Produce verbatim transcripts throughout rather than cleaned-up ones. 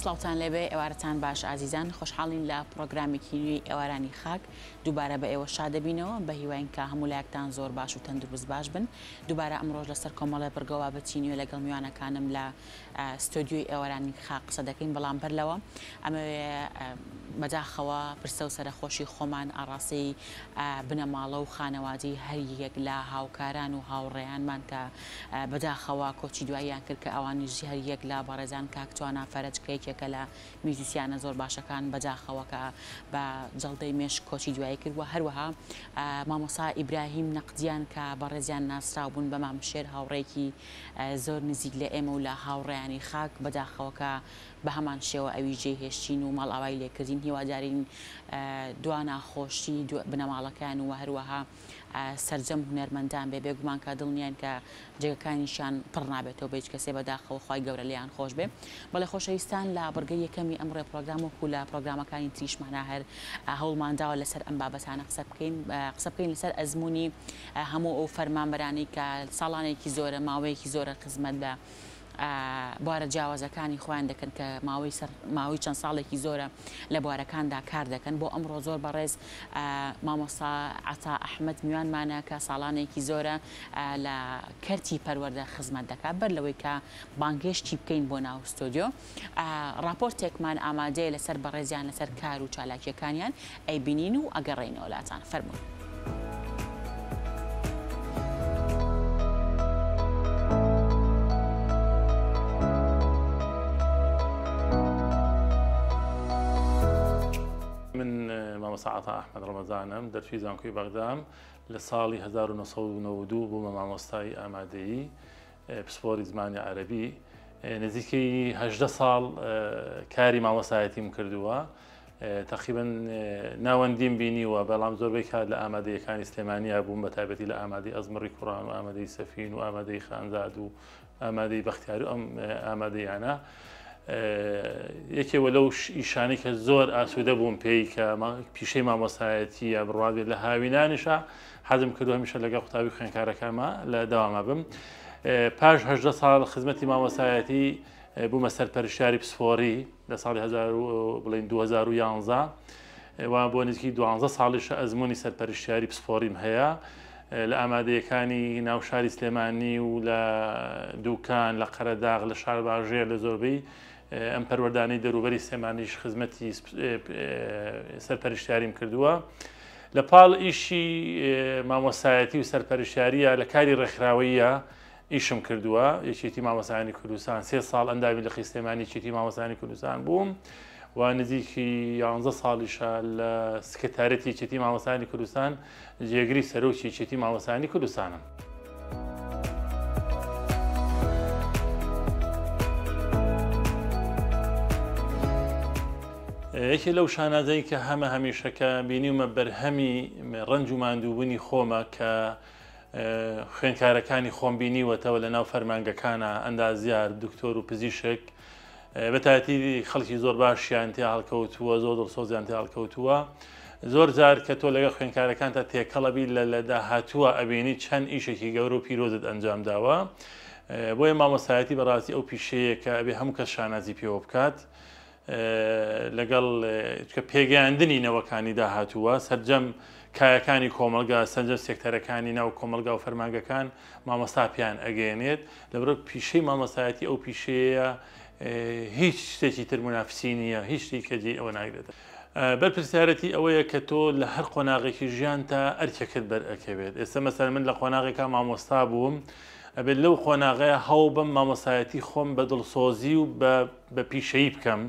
سلاوتان لبه اوارتان باش عزیزان خوشحالین لا پروگرامی نوی اوارانی خاک دوباره به ایو شاده بینەوە بە هیوایین کە هەموو لایەکتان زۆر باش و تەندروست باش بن. دووبارە ئەمڕۆژ لەسەر کۆمەڵە بەرگەوابەتی نوێ لەگەڵ میوانەکانم لە ستۆدیۆی ئێوارانی خاک قسە دەکەین، بەڵام پەرلەوە ئەمەوێ بەداخەوە پرسە و سەرخۆشی خۆمان ئاڕاستی بنەماڵە و خانەوادی هەر یەک لە هاوکاران و هاوڕێیانمان کە بەداخەوە کۆچی دواییان کرد کە ئەوانیژی هەر یەک لە بەڕێزان کاکتوانە فەرەجکەیەکە لە میوزیسیانە زۆر باشەکان بەداخەوە کە بە جەڵدەی مێش کۆچی دوایی کرد و هەروەها مامۆسا ئیبراهیم نەقدیان کە بەڕێزیان ناسراو بوون بە مامشێر هاوڕێکی زۆر نزیک لە ئێمە و لە هاوڕێیانی خاک بەداخەوە کە بە هەمان شێوە ئەوی جێهێشتین و ماڵاوای لێکردین، هیوادارین دوا ناخۆشی بنەماڵەکان و هەروەها سرجەم هونەرمەندان بێ، بێگومان کە دڵنیان کە جێگەکانیشان پڕ نابێتەوە بە هیچ کەسێ، بەداخەوە خی گەورە لێیان خۆش بێ. بەڵێ خۆشەویستان لە بەرگەی یەکەمی ئەمڕێ پرۆگرام وەکو لە پرۆگرامەکانی تریشمانە هەر هەوڵمانداوە لەسەر ئەم بابەتانە قسە بکەین قسە بکەین لەسەر ئەزمموی هەموو ئەو فەرمانبەرانی کە ساڵانێکی زۆرە ماوەیەکی زۆرە خزمەت لە بوارە جیاوازەکانی خۆیان دەکەن کە ماوەی ماوەی چەند ساڵێکی زۆرە لە بوارەکاندا کار دەکەن. بۆ ئەمڕۆ زۆر بەڕێز مامۆسا عەتا ئەحمەد میوانمانە کە ساڵانێکی زۆرە لە کەرتی پەروەردە خزمەت دەکات. بەر لەوەی کە بانگێشتی بکەین بۆ ناو ستۆدیۆ، راپۆرتێکمان ئامادەیە لەسەر بەڕێزیان لەسەر کار و چالاکیەکانیان ئەیبینین و ئەگەڕێینەوە لاتان. فەرمون. مامۆسا ئەحمەد ڕەمەزانم، دەرفی زانکۆی بەغدام لە ساڵی هەزار و نۆ سەد و نەوەدو بوومە مامۆستای ئامادەیی پسپۆری زمانی عەرەبی. نزیکەی هەژدە ساڵ کاری مامۆسایەتیم کردووە، تقریبا ناوەندیم بینیوە، بەڵام زۆربەی کار لە ئامادەیەکانی سلێمانیا بووم، بە تایبەتی لە ئامادەی ئەزمڕی کوڕان و ئامادەی سەفین و ئامادەی خانزاد و ئامادەی بەختیاری و ئەم ئامادەیانە. یەکێوە لەو ئیشانەی کە زۆر ئاسوودە بووم پێی کە پیشەی مامۆسایەتی یا بڕوادێت لە هاوینانیشە حەزم کردو هەمیشە لەگەڵ قوتابی خوێنکارەکەمە لە داوامە بم. پاش هەژدە ساڵ خزمەتی مامۆسایەتی بوومە سەرپەرشتیاری پسپۆڕی لە ساڵی دوهزار و یازدە و بۆ نزیکەی دوانزە ساڵیشە ئەزمموی سەرپەرشتیاری پسپۆڕیم هەیە لە ئامادەیەکانی ناوشاری سلێمانی و لە دووکان، لە قەرەداغ، لە شارباژێر، لە زۆربەی ئەم پەروەردانەی دەروبەری سلێمانیش خزمەتی سەرپەرشتیاریم کردووە. لە پاڵ ئیشی مامۆسایەتی و سەرپەرشتیاریە لە کاری ڕێکخراوەیە ئیشم کردووە. یەکێتی مامۆسایانی کوردستان سێ ساڵ ئەندامی لە خیسلێمانی یەکێتی مامۆسایانی کوردستان بووم و نزیکی یازدە ساڵیشە لە سکەتارەتی یەکێتی مامۆسایانی کوردستان جێگری سەرۆکی یەکێتی مامۆسایانی کوردستانم. یەکێ لەو شانازەی کە هەمە هەمیشەکە بینیومە بەرهەمی ڕەنج و ماندووبوونی خۆمە کە خوێنکارەکانی خۆم بینیوەتەوە لە ناو فەرمانگەکانە ئەندازیار، دکتۆر و پزیشک، بەتاەتی خەڵکی زۆر باشیان تێ هەڵکەوتووە، زۆر دڵسۆزیان تێ هەڵکەوتووە. زۆر جار کە تۆ لەگە خوێنکارەکان تا تێکەڵەبی لە لەداهاتووە ئەبینی چەند ئیشێکی گەور و پیرۆزت ئەنجام داوە. بۆیە مامۆسایەتی بەڕاستی ئەو پیشەیە کە ئەبێ هەموو کەس شانازی پێوە بکات لەگەڵ پێگەیاندنی نەوەکانی داهاتووە. سەرجەم کایەکانی کۆمەلگا، سەرجەم سێکتەرەکانی ناو کۆمەلگا و فەرمانگەکان مامۆساپیان ئەگەێنێت. لەبرە پیشەی مامۆسایەتی ئەو پیشەیە هیچ شتێکی تر منافسی نیە، هیچ شتێکی کەجێ ئەوە ناگرێتە. بەرپرسیارەتی ئەوەیە کە تۆ لە هەر قۆناغێکی ژیان تا ئەرکێکت بەرئەکەوێت. ئێستا مەسەر من لە قۆناغێکا مامۆستا بووم، ئەبێت لەو قۆناغەیە هەوڵ بەم مامۆسایەتی خۆم بە دڵسۆزی و بە پیشەیی بکەم.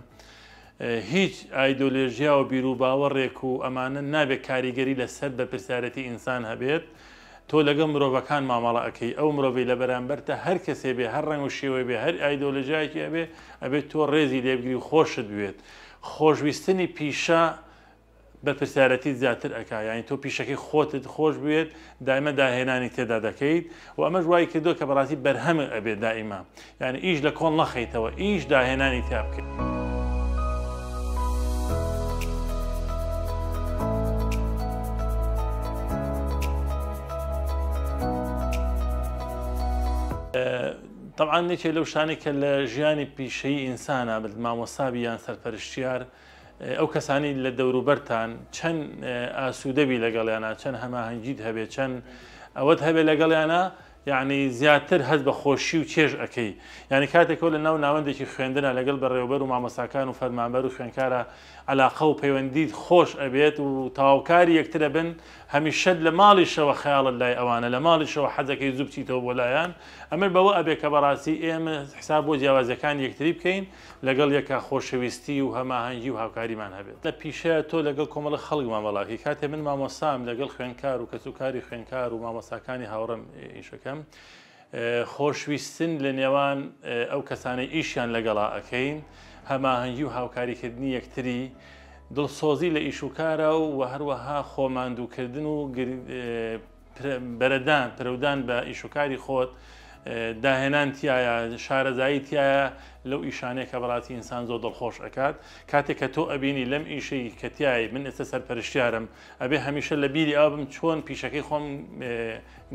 هیچ ئایدۆلۆژیا و بیرروباوەڕێک و ئەمانە نابێت کاریگەری لەسەر بەرپرسیارەتی ئینسان هەبێت. تۆ لەگەڵ مرۆڤەکان مامەڵە ئەەکەی، ئەو مرۆڤی لە بەرامبەرتە هەر کەسێ بێ، هەر ڕنگ و شێوەی بێ، هەر ئایدۆلۆژیایەکی ئەبێ، ئەبێت تۆ ڕێزی لێبگری و خۆشت بێت. خۆشویستنی پیشە بەرپرسیارەتی زیاتر ئەکا، یانی تۆ پیشەکەی خۆتت خۆش بێت، دائمە داهێنانی تێدا دەکەیت و ئەمە ژوای کردو کە بەڕاستی بەرهەمە ئەبێت دائیما، یعنی ئیش لە کۆن نەخەیتەوە، ئیش داهێنانی تیا بکەیت. طبعا نيشي لو شانك الجياني بشيء إنسانة بالماموسابيان سرپرشتيار او کسانی لدور برتان چند آسوده بی لگالیانا چند همه هنجید هبه چند اوت هبه لگالیانا یعنی زیاتر هز بخوشی و چیج اکی یعنی کاته کول نو ناونده چی خویندنه لگل بر ریوبر و معمساکان و فرمانبر و خوینکارا علاقه و پیوندید خوش ابید و تاوکاری یکتره بن همیشه لمالش و خیال الله اوانه لمالش و حزکی زوب چی تو ولایان امر بو ابی کبراسی ایم حساب و جوازکان یکتری بکین لگل یک خوشویستی و هماهنگی و هاوکاری من هبید لپیشه تو لگل کومل خلق ما ولاکی کاته من معمسام لگل خوینکار و کسوکاری خوینکار و معمساکانی هاورم ایشکه خۆشویستن لە نێوان ئەو کەسانەی ئیشیان لەگەڵا ئەکەین هەماهەنگی و هاوکاریکردنی یەکتری دڵسۆزی لە ئیشوکارە و هەروەها خۆماندووکردن و بەرەدان پرەودان بە ئیشوکاری خۆت داهێنان تایە شارەزایی تایە لەو ئیشانەیە کە بەڵاتی ئینسان زۆر دڵخۆش ئەکات کاتێک کە تۆ ئەبینی لەم ئیشەی کە تایە من ئێستا سەرپەرشتیارم ئەبێ هەمیشە لە بیری ئەو بم چۆن پیشەکەی خۆم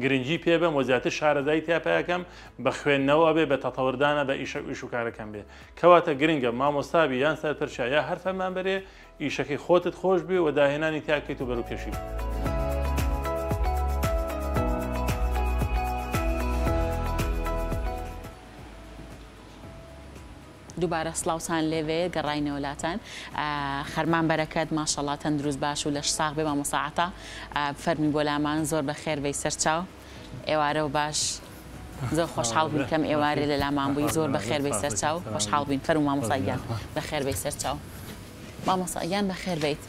گرنگی پێ بەم وەزیاتر شارەزایی تیا پێیەکەم بە خوێندنەوە بێ بە تەتەوردانە بە ئیشە و ئیشوکارەکەم بێ کەواتە گرنگە مامۆستابی یان سەرپەرشتیار یا هەر فەرمانبەرێ ئیشەکەی خۆتت خۆش بێ و داهێنانی تیا بکەیت و بەروکێشی بێ دووبارە سلااوان لێوێ گەڕای نێولاتەن خەرمان بەرەکەت ماشەڵات تەندروست باش و لەش ساغ بێ مەساعتە فەرمی بۆلامان زۆر بە خێربەی سەرچاو ئێوارە و باش زۆر خۆشحاڵ بکەم ئێوارێ لە لامان بووی زۆر بە خێربەی سەرچاو خۆشحاڵ بین فەر و مامۆساییان بە خێربەی سەرچاو مامۆساییان بە خێربیت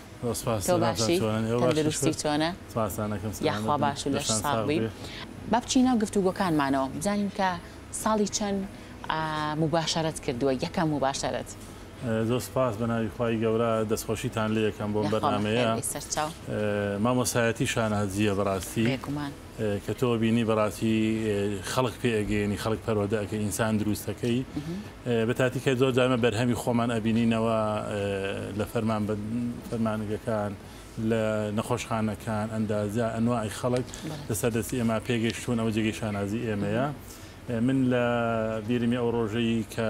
تۆ باشی تەندروستی چۆنە یاخوا باش و لەش ساغ بین با بچینە گفتوگۆکانمانەوە بزانین کە ساڵی چەند مباشرت کردووە یەکەم مباشرت زۆر سپاس بەناوی خی گەورە دەستخۆشیتان لە یەکەم بۆ بەرنمەیە مامۆسایەتی شانازیە بەڕاستی کە تۆ بینی بەڕاستی خەڵک پێگەێنی خەڵک پەرۆداکە ئینسان دروستەکەی بە تاتیکە زۆر جامە بەرهەمی خۆمان ئەبینینەوە لە فەرمان فەرمانگەکان لە نەخۆشخانەکان ئەندازە ئەنوای خەڵک لەسەر دەستی ئێمە پێگەشتون ئەوە جێگەی شانازی ئێمەیە. من لە بیرمی ئەو ڕۆژەی کە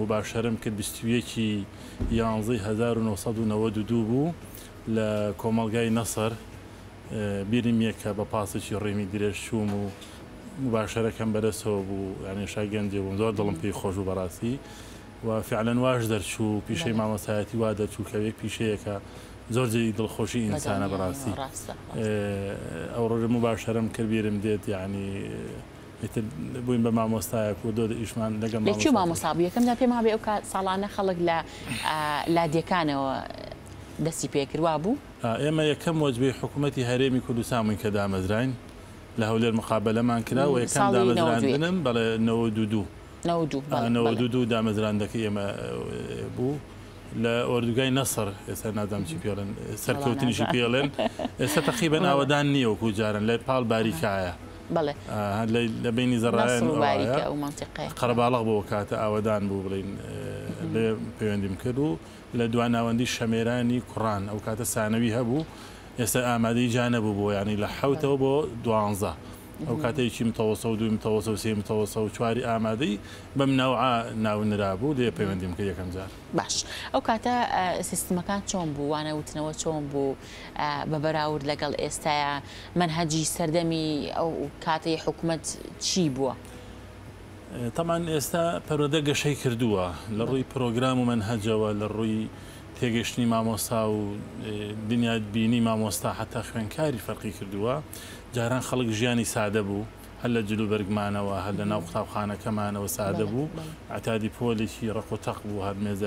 مباشرم کرد بیستویەکی یانزەی هەزار و نۆسەد و نەوەد و دوو بوو لە کۆمەلگای نەسەر بیرمیەکە بە پاسێکی ڕێمی درێژ چووم و مباشرەکەم بەدەستەوە بوو یانێشای گەنجێ بووم زۆر دڵم پێی خۆش و بەڕاستی و فعلەن واش دەرچوو پیشەی مامۆسایەتی وا دەرچوو کەوێک پیشەیەکە زۆر جێی دڵخۆشی ئینسانە بەڕاستی ئەو ڕۆژە مباشرەم کرد بیرم دێت یعنی بووین بە مامۆستایەک و دۆ ئیشمان لەگەم لەکوێ مامۆسابوو یەکەمدا پێما بێ ئەو ساڵانە خەڵک لە لادیەکانەوە دەستی پێکروا بوو ئێمە یەکەم وەجبەی حکوومەتی هەرێمی کوردستان بووین کە دامەزراین لە هەولێر مقابلەمان کرا و یەکەم دامەزراندنم بەڵێ نەوەد و دوو دامەزراندەکە ئێمە بوو لە ئۆردوگای نەسەر ئێستا نادام چی پێڵێن سەرکەوتنیشی پێڵێن ئێستا تەقریبەن ئاوەدان نییە وەکو جارن لای پاڵ باریکایە بله. لە بینی زەڕایان قەرەباڵغ بۆ کاتە ئاوادان بوو بڵین لێ پەیوەندیم کرد و لە دواناوەندی شەمێرانی کوڕان ئەو کاتە سانەوی هەبوو ئێستا ئامادەی جا نەبوو بۆ یانی لە حەوتەوە بۆ دوانزە ئەو کاتەیەکی متەوەسە و دووی متەوەسە و سێ متەوەسە و چواری ئامادەی بەم ناوعا ناونرا بوو لێ پەیوەندیم کرد یەکەم جار باش ئەو کاتە سیستمەکان چۆن بوو وانە وتنەوە چۆن بوو بە بەراورد لەگەڵ ئێستاە منهەجی سەردەمی ئەو کاتەی حکوومەت چی بووە؟ تامان ئێستا پەرۆدە گەشەی کردووە لە ڕووی پرۆگرام و منهەجەوە لە ڕووی تێگەشتنی مامۆستا و دنیات بینی مامۆستا حتا خوێنکاری فەرقی کردووە جاران خەڵک ژیانی سادە بوو هەل لە جلوبەرگمانەوە هەل لە ناو قوتابخانەکەمانەوە سادە بوو عتادی پۆلێکی ڕق و تەق بوو هەر مێزە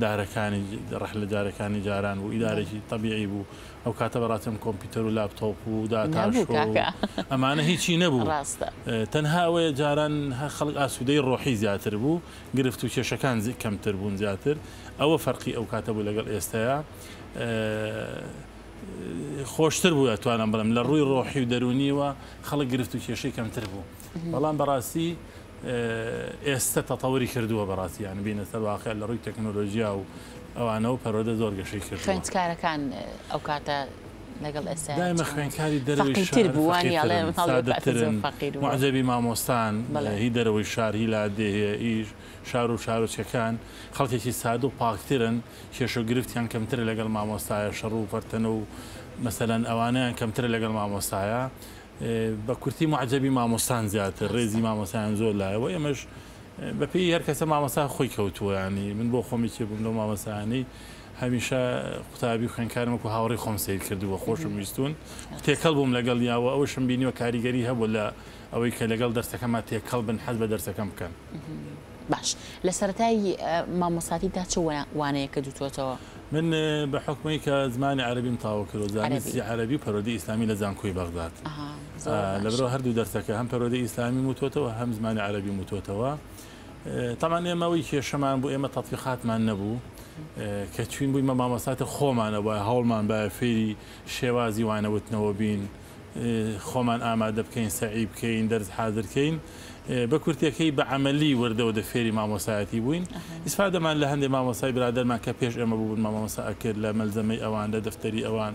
دارەکانی ڕەحلە جارەکانی جاران و ئیدارێکی طبیعی بوو ئەو کاتە بەڕاتم کۆمپیوتەر و لاپتۆپ و داتاش ئەمانە هیچی نەبوو تەنها ئەوەیە جاران خەڵک ئاسوودەی ڕۆحی زیاتر بوو گرفت و کێشەکان کەمتر بوون زیاتر ئەوە فەرقی ئەو کاتە بوو لەگەڵ ئێستاە خۆشتر بوو ئەتوانم بڵم لە ڕووی ڕۆحی و دەرونیەوە خەڵک گرفت و کێشەی کەمتر بوو بەڵام بەڕاستی ئێستا تەتەوری کردووە بەڕاستی یان بینە سەر واقع لە ڕووی تەکنۆلۆژیا و ئەوانە و پەرۆدە زۆر گەشەی کردووە خوێندکارەکان ئەو کاتە لقل أسات دائما خوين كادي دروي الشعر فقير سادترن معجبي مع موستان هي دروي الشعر هي لعده هي شعر وشعر وشكان خلتي شي سادو باكترن شي شو قرفتيان كمتر لقل مع موستايا شرو فرتنو مثلا أوانيان كمتر لقل مع موستايا بكرتي معجبي مع موستان زياتر ريزي مع موستان زول لا ويمش ببي هركسه مع موستان خوي كوتو يعني من بو خومي كي بنو مع موستاني همیشه قطعی خوان کارم که هواری خمسه کرد و خوشم میستون. تی کلبم لگل یا و آوشم بینی و کاریگری ها ولی اوی که لگل درس کم تی کلبن حذف درس کم کن. باش. لسرتای ما مساعی داشت و وانه کدوتو تو. من به حکمی که زمان عربی مطاوع کرد. زمانی عربی پرودی اسلامی لزان کوی بغداد. لبرو هر دو درس که هم پرودی اسلامی متوتو و هم زمان عربی متوتو. طبعا اما وی که شما بو اما تطبیقات من نبود. کتیم بودیم ما مسافت خومن و هولمان با فری شوازی وانه وقت نوبین خومن آماده بکن سعی بکن درس حاضر کن بکورتی که با عملی ورد و دفری ما مسافتی بودیم استفاده من لحنی ما مسافت برادر من کپیش اما بود ما مسافت کرد لملزمی آوان دفتری آوان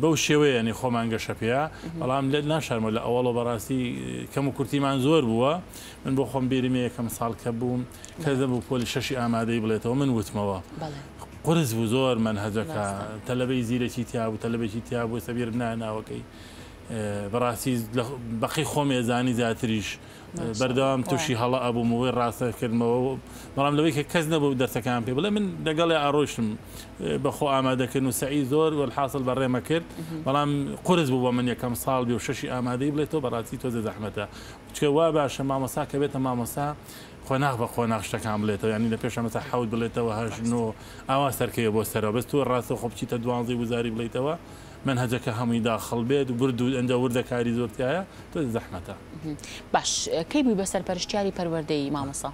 باوشیوی یعنی خومن گشپیا علام لد نشرم ولی اولو براسی کم کورتی من زور بود من با خم بیرمی کم سال کبوم کذب و پول ششی آماده بله تو من وقت ما قرز وزور من هذاك تلبي زيلة شيء تعب وتلبي شيء تعب وسبير بنانا وكي براسيز بقي خومي زاني زاتريش بردام توشي هلا أبو موير راسه كلمة مرام لبيك كزنا بودرت كامبي ولا من دقل عروشم بخو آماده كنو سعي زور والحاصل بري مكر مرام قرز بوا من يكم صالبي وششي آماده بلتو براسي توزي زحمته وتكوابع عشان مع مساك بيت مع مسا خناخ با خناخ شکم لیت و یعنی لپیش مثلا حاول بلیت و هاش نو آواستر که باستر و بس تو راست خوب چیت دوانزی وزاری بلیت و من هدک همی داخل بید و برد و اندو ورد کاری زورتیه تو زحمته. باش کی بی باستر پرشتیاری پروردهی مامسا؟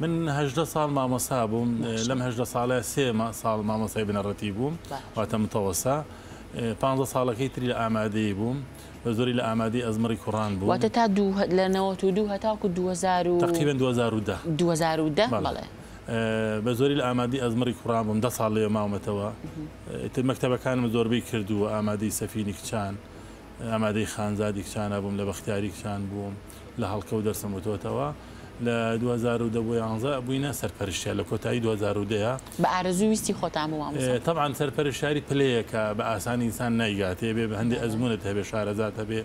من هجده سال مامسا بوم لم هجده ساله سه ما سال مامسای بنرتی بوم وقت متوسط پانزده ساله کی تری آماده بوم. وزوري لأمادي أزمري كوران بو. وتتعدو لأنه تودو هتاكو دوزارو. تقريبا دوزارو ده. دوزارو ده. بله. بزوري لأمادي أزمري كوران بو مدة على ما ومتوا. المكتبة كان مزور بيكردو أمادي سفينك كان أمادي خانزادك كان أبوم لبختيارك كان بوم لهالكو درس متوتوا. لدوزارو ده ويانزا بوينا سرپرشتيا لكوتاي دوزارو ده. بعرضو ويستي ختام وامسا. طبعا سرپرشتياري بليكا بأسان إنسان نايقاتي بهندي أزمونتها بشارزاتها به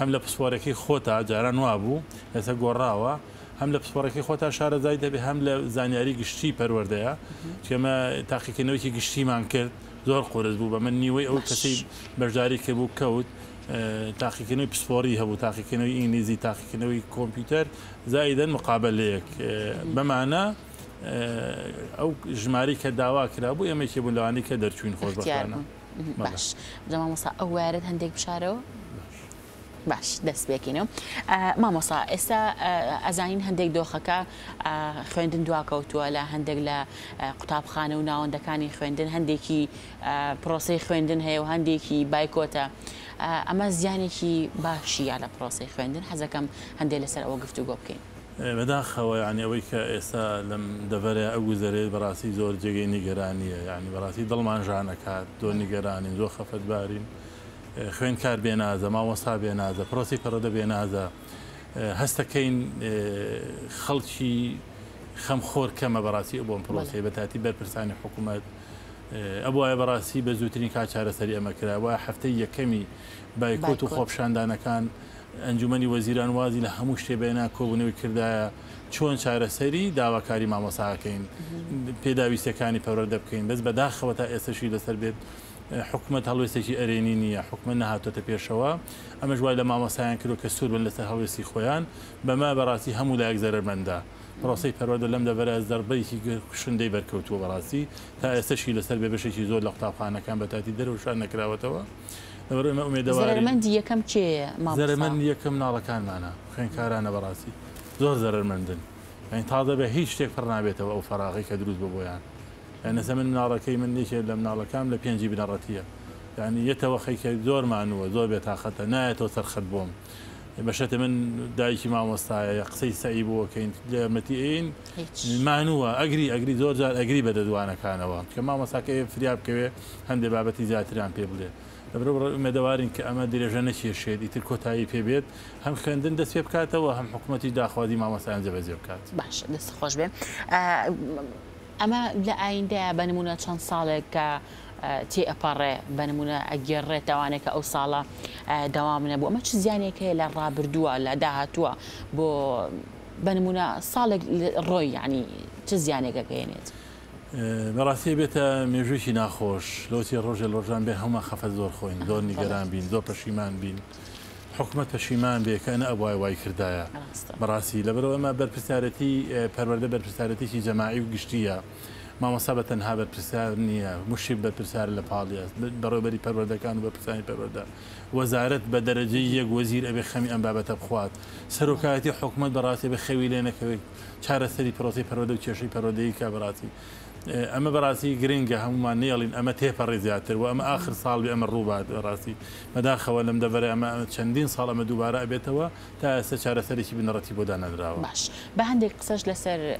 هم لبسواركي خوتا جاران وابو لسا قراوا هم لبسواركي خوتا شارزاتها به هم لزانياري قشتي پروردها كما تحقيق نوكي قشتي من كرد زور قرز بو بمن نيوي أو كسي برجاري كبو كوت تحقيق نوي بسفوري هبو تحقيق نوي إنجليزي تحقيق نوي كمبيوتر زائدا مقابل ليك بمعنى أو جماري كدعوة كرابو يا ميكي بولواني كدرتشوين خوش بخانا باش جماعة مصا أوارد هنديك بشارو باش دست بيكينو ماما صا إسا أزاين هنديك دوخكا خويندن دواكوتوا لا هنديك لا قطاب خانة وناون دكاني خويندن هنديكي بروسي خويندن هي وهنديكي بايكوتا اما زیانی که باشی علی پروسه خواندن حذکم هندی لسر او گفتو گوبکین بداخه و یعنی اوی که ایسا لم دفره او زرید براسی زور جگه نگرانیه یعنی براسی دلمان جانکات دو نگرانین زو خفت بارین خویندکار بینازه مامۆستا بینازه پرۆسی پەرۆدە بینازه هەستەکەین خەڵکی خەمخۆر کەمە براسی بۆم پرۆسەی بەتاتی بەرپرسانی حکومەت ابو عباسی به زودترین کار چاره سری امکرا و هفته یکمی بایکوت و خوابشاندن کان انجمنی وزیران وازی لهموش تبینا کوبنوی کرده چون چاره سری داواکاری ما مساکین پیداویست کانی پرورده بکین بس بداخه و تا اسشی لسر به حکومت هلویستی ارینینیه حکومت نهاتو تپیشوا اما جوای لما مساین کرو کسور بن لسر هلویستی خویان بما براسی همو لا اگزر منده پرۆسەی پەروەردە لەم دەبەرە زەربەیەکی شوندەی بەرکەوتووە بەڕاستی تا ئێستاشی لەسەر بێبەشێکی زۆر لە قوتابخانەکان بەتاتی دەرەوشان نەکراوەتەوە لەبەرەوەی ئێمە ئومێدەوارین زەرمەندی یەکەم کێیە مامۆستا زەرمەندی یەکەم ناڵەکانمانە خوێندکارانە بەڕاستی زۆر زەرمەندن یعنی تازە بە هیچ شتێک پڕ نابێتەوە ئەو فەراغی کە دروست بوو بۆیان یعنی نەسەر من مناڵەکەی من یەکێ لە مناڵەکان لە پێنجی بنەڕەتیە یعنی یەتەوەخی کە زۆر مانووە زۆر بێتاقەتە نایەتەوە سەرخەت بۆم بشت من دايشي مع مستعيا قصي سعيب وكين متين معنوها أجري أجري زوجها أجري بدد وأنا كانوا كمان مساك فرياب كبير هند بابتي زاتريان بيبلي لبرو مدوارين كأما درجة شيء شيء يتر كتاي في بيت هم خندن دس في بكات وهم حكومتي داخوادي مع مثلا زبازي بكات باش دس خوش بين أما لأيندا بنمونا شان صالك تي أبارة بنمونا أجرة توانك أو صالة دوامنا بو أما شو زيانة كلا رابردوا لا دهتوا بو بنمونا صالك الروي يعني شو زيانة كأنت مراسيبتا ميجوشي ناخوش لوتي الرجل رجان به هما خفت زور خوين زور نگران بين زور پشیمان بين حكمة پشیمان به كان ابوای وای کردایا مراسی لبرو اما برپرسیارتی پرورده برپرسیارتی شی جماعی و گشتیه ما مصابت انها برپرسیار نیه مشیب برپرسیار لپالیه بروبری پرورده کان و برپرسیاری پرورده وزارت بدرجه یک وزیر ابي خمی ام بابت بخوات سروکایتی حکومت براسی بخوی لنکوی چهار سری پروسی پرورده و چشی پرورده که براسی اما براسي جرينجا هم نيلين اما تيفر زياتر واما اخر صال بأمر الروبات براسي مداخه ولا مدبره اما شندين صال اما دوباره بيتوا تا سشاره سريشي بنرتي بودان دراو باش بهندك قصاش لسر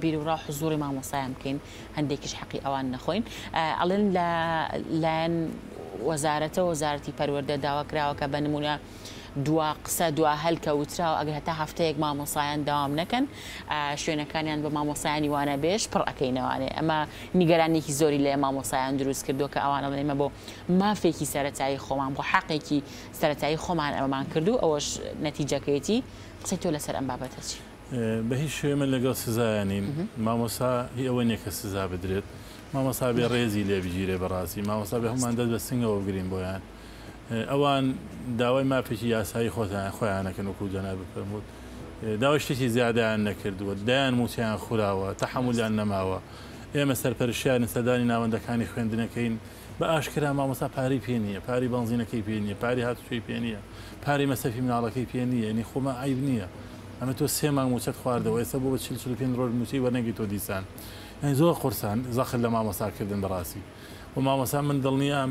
بيرو راح حضوري مع مصايم كين هنديكش حقي اوان نخوين الين لان وزارته وزارتي پرورده داوا كراو كبنمونه دوا قسا دوا هلكا وتراو اگر هتا هفتەیەک مامۆسایان داوام نەکەن شوێنەکانیان بە مامۆسایانی وانە بێژ پڕ ئەکەینەوانێ ئەمە نیگەرانێکی زۆری لێ مامۆسایان دروست کردووە کە ئەوانە بڵێمە بۆ مافێکی سەرەتایی خۆمان بۆ حەقێکی سەرەتایی خۆمان ئەمەمان کردو ئەوەش نەتیجەکەیەتی قسەی تۆ لەسەر ئەم بابەتە چی؟ بە هیچ شوێ من لەگەڵ سزایانین مامۆسا هی ئەوە نییە کە سزا بدرێت مامۆسا بێ ڕێزی لێبژیرێ بەڕاستی مامۆسا بێ هەمومان دەست بە سنگەوە بگرین بۆیان اوان داوای مافیشی یاسایی خۆیان خۆیان نەکەن وەکو جەناب فەرموود داوای شتێکی زیادەیان نەکردووە دایان موچیان خوراوە تەحمولیان نەماوە ئێمە سەرپەرشتیان سەردانی ناوەندەکانی خوێندنەکەین بە ئاشکرا مامۆسا پاری پێ نییە پاری بەنزینەکەی پێ نییە پاری هاتوچۆی پێ نییە پاری مەسەفی مناڵەکەی پێ نییە یعنی خۆمە عیب نییە ئەمە تۆ سێ مانگ موچەت خواردەوە ئێستا بۆ بە چل چل و پێنج ڕۆژ موچەی وەرنەگیتۆ دیسان یعنی زۆر قورسان زەخر لە مامۆساکردن بەڕاستی و مامۆسا من دڵنیام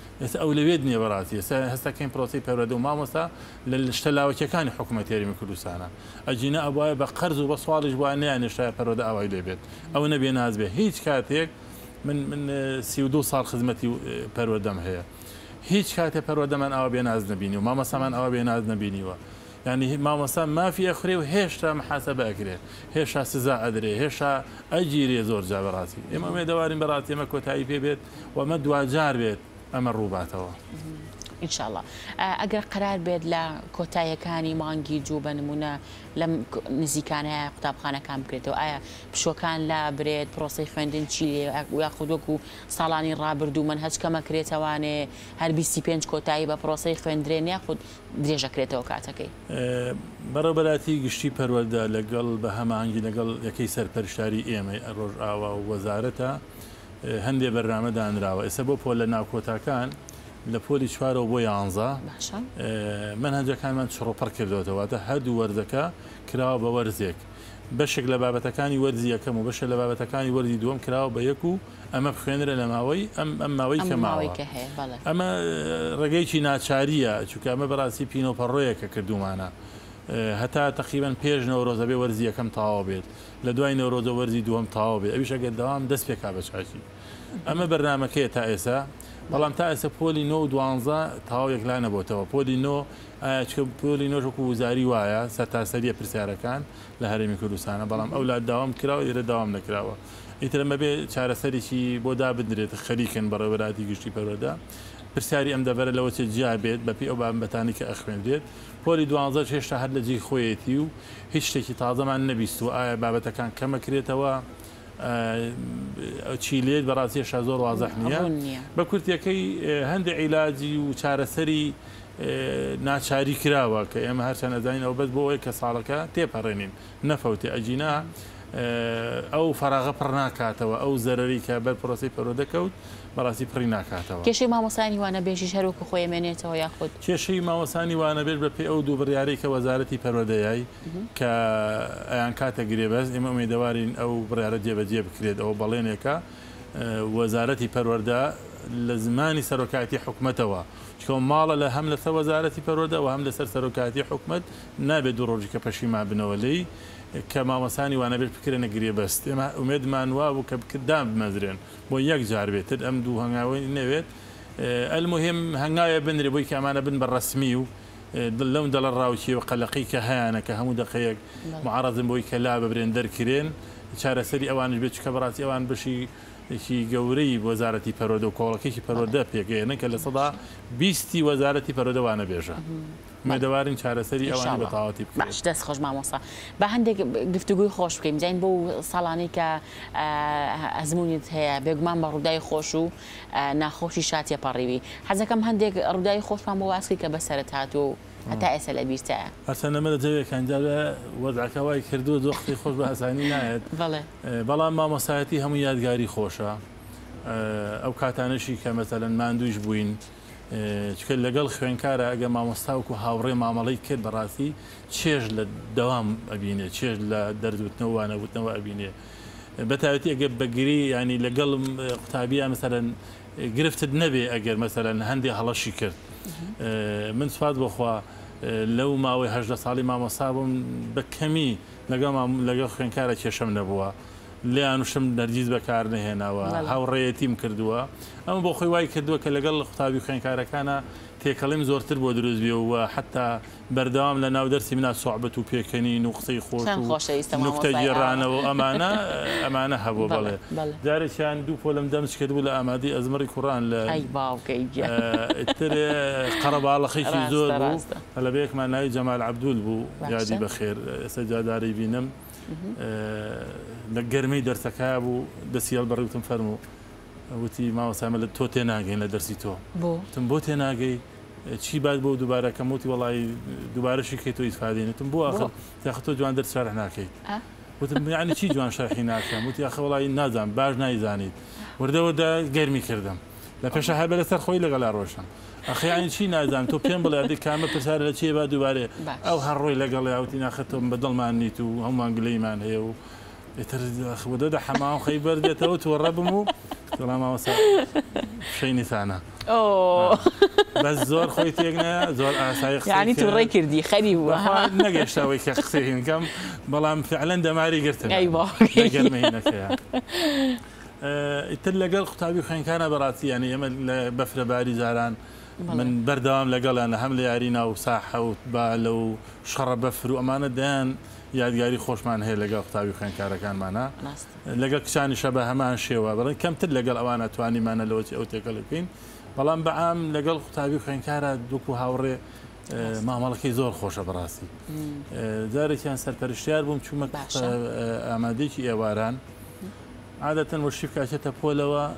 اس اولویتنی براسی هستا کین پروسی پرودر ما مسا للشتلاو كان حكومة يريم كل سنة اجينا ابوي بقرض وبصوالج واني يعني شايف الرد او بيت او نبي ناز به هيك كاتيك من من سيودو صار خدمتي برودم هي هيك كاتي برودم انا او بيناز نبيني وما مثلا او بيناز نبيني يعني ما مثلا ما في اخري وهيش محاسبه اكري هيش سزا ادري هيش اجيري زور جابراتي اما ما دوارين براتي ما كوتاي في بيت وما دوا جار بيت امر روباتو ان شاء الله اگر قرار بيد لا كوتاي كاني مانجي جوبا نمونه لم نزيكانها قطابخانه كان بكريتو ايا بشو كان لا بريد بروسي فندن تشيلي وياخذوكو صالاني رابردو منهج كما كريتواني هل بي سي بينج كوتاي بروسي فندرين ياخذ دريجا كريتو كاتكي برابراتي گشتي پرورده لقل بهمانجي لقل يكي سر پرشاري اي ام اي الرجعه ووزارتها هندي برنامه دانراوه سبب ولا ناكوتا كان لپۆلی چوارەوە بۆ یانزە منهەجەکانمان چڕۆپەڕ کردوێتەوە هەردوو وەرزەکە کراوە بە وەرزێک بەشێک لە بابەتەکانی وەرزی یەکەم و بەشێک لە بابەتەکانی وەرزی دووەم کراوە بە یەک و ئەمە بخوێنرە لە ماوەی ئەم ماوەی کە ماوە ئەمە ڕێگەیکی ناچاریە چونکە ئەمە بەڕاستی پینۆپەڕۆیەکە کردومانە هەتا تەقریبەن پێش نەورۆزە بێ وەرزی یەکەم تەواو بێت لە دوای نەورۆزە وەرزی دووەم تەواو بێت ئەویش ئەگەر دەوام دەست پێکا بە چاکی ئەمە بەرنامەکەیە تا ئێسا بەڵام تا ئێستا پۆلی نۆ و دوانزە تەواویەک لا نەبووتەوە پۆلی نۆ ئاچکە پۆلی نۆش وەکو وزاری وایە سەرتاسەریە پرسیارەکان لە هەرێمی کوردستانە بەڵام ئەو لا داوام کراوە ئێرە داوام نەکراوە ئیتر ئەمە بێ چارەسەرێکی بۆ دابدرێت خەریکن بەڕێوەبەراتی گشتی پەروەدا پرسیاری ئەم دەبەرە لەوە چێ جیا بێت بەپێی ئەو بابەتانی کە ئەخوێندرێت پۆلی دوانزە هێشتا هەر لە جێی خۆیەتی و هیچ شتێکی تازەمان نەبیست و ئایا بابەتەکان کەمەکرێتەوە چیلێت بەڕاستی شازۆر وازەح نییە بە کورتیەکەی هەندێک عیلاجی و چارەسەری ناچاری کراوە کە ئێمە هەرچەندە زانین ئەو بەس بۆ ئەوەی کە ساڵەکە تێپەڕێنین نەفەوتێ ئەجینا او فراغ پرناکاته و او ضرری که بر پروسه پروده کود براسی پرناکاته و. کیشی ما مسانی وانه بیشش هر وقت خوی منیت و یا خود. کیشی ما مسانی وانه بیش بر او دو بریاری که وزارتی پرودهایی که انکاته قریب است. اما امیدواریم او بریار جیب جیب کرد او بالینی که وزارتی پروده لزمانی سرکاتی حکمت و. چون مالا لهم لث وزارتی پروده و هم لسر سرکاتی حکمت نبود روزی که پشی ما بنولی. كما مساني وانا بالفكر نقري بس اما اميد مانوا وكدام بمزرين بو يكجار بيت ام دو هناوين نبيت المهم هنايا بنري بو كما انا بن بالرسميو دلون دل الراوشي وقلقيك هانا كهمو دقيق معرض بو كلاب برين دركرين شارع سري اوان بيت كبراتي اوان بشي كي جوري وزارتي پرورده كولكي كي پرورده پيگينه كه لصدا بيستي وزارتي پرورده وانه بيجا مدوارين چارەسەری ئەوان بتاواتي بكري باش دەست خۆش مامۆستا بە هەندێک گفتوگوی خۆش بکەین جین بۆ ساڵانەی کە ئەزموونت هەیە بێگومان بە ڕووداوی خۆش و ناخۆشی شاتیە پەڕیوی حەزەکەم هەندێک ڕووداوی خۆشمان بۆ واز کە بەسەرت هاتووە حتى اسال ابي تاع حسنا ما دجاوي كان جاب وضعك واي كردو دوختي خوش باساني نايت بله بلا ما مسايتي هم يادغاري خوشه او كاتانشي كمثلا ماندويش بوين شكل لقل خوينكارا اجا ما مستاوكو هاوري ما مالي كد براسي تشيج للدوام ابيني تشيج لدرد وتنوع انا وتنوع ابيني بتاعتي اجا بقري يعني لقل قتابيه مثلا قرفت النبي اجر مثلا هندي هلاشي كرت من سفاد بخوا لو ما وهجر صالي ما مصابهم بكمي لقى ما لقى خنكارة كشم نبوا لأنه شم نرجس بكارنه هنا وهاو ريتيم كردوا أما بخوي واي كردوا كلقل خطابي خنكارة كان تكلم زورتر بودروز بيو وحتى بردام لنا ودرسي من صعبة وبيكنين وقصي خوش ونكتة جيرانة وأمانة أمانة هبو بله داري كان دو فولم دمش كدبو لأمادي أزمري كوران ل أي باو كيجي ترى قرب على خيشي زور بو هلا بيك معناي جمال عبدول بو قاعدي بخير سجاد داري بينم نقرمي درسك هابو دسيال بري وتنفرمو وتي ما وسامل توتي ناقي لدرسي تو بو تنبوتي ناقي شي بعد بو دوباره كموتي والله دوباره شي كيتو يتفادين تنبو اخر تاخذ جوان درس شرح ناقي وتم يعني شي جوان شرحي ناقي موتي اخر والله نازم باج نايزانيت ورده ورده قرمي كردم لا فيش حابه لسر خوي لغلا روشن اخي يعني شي نازم تو بيم بلا دي كامل تسار لشي بعد دوباره او هروي لغلا اوتي ناخذهم بدل ما نيتو هم انقلي مان هيو يتر خودده حمام خيبر دتو توربمو سلام وسام شي نسانا اوه بس زور خويتي هنا زور اسايق يعني توري كردي خلي هو نقش تاوي كختين كم بلا فعلا دماري قرت ايوه قال ما هناك يعني التل قال خطابي خين كان براسي يعني بفر باري زعلان من بردام لقال انا هم ليارينا وساحه وبالو شرب بفر وامانه دان یادگاری خوشمان هەیە لەگەڵ قوتابی خوێندکارەکانمانە لەگەڵ کچانیشە بە هەمان شێوە بڵێن کەمتر لەگەڵ ئەوانە توانیمانە لەوە ئەو تێکەڵ بکەین بەڵام بەعام لەگەڵ قوتابی خوێندکارە دوک و هاوڕێ مامەڵەکەی زۆر خۆشە بەڕاستی جارێکیان سەرپەرشتیار بووم چوومە ئامادەیەکی ئێواران عادەتەن وەشیف کاتێتە پۆلەوە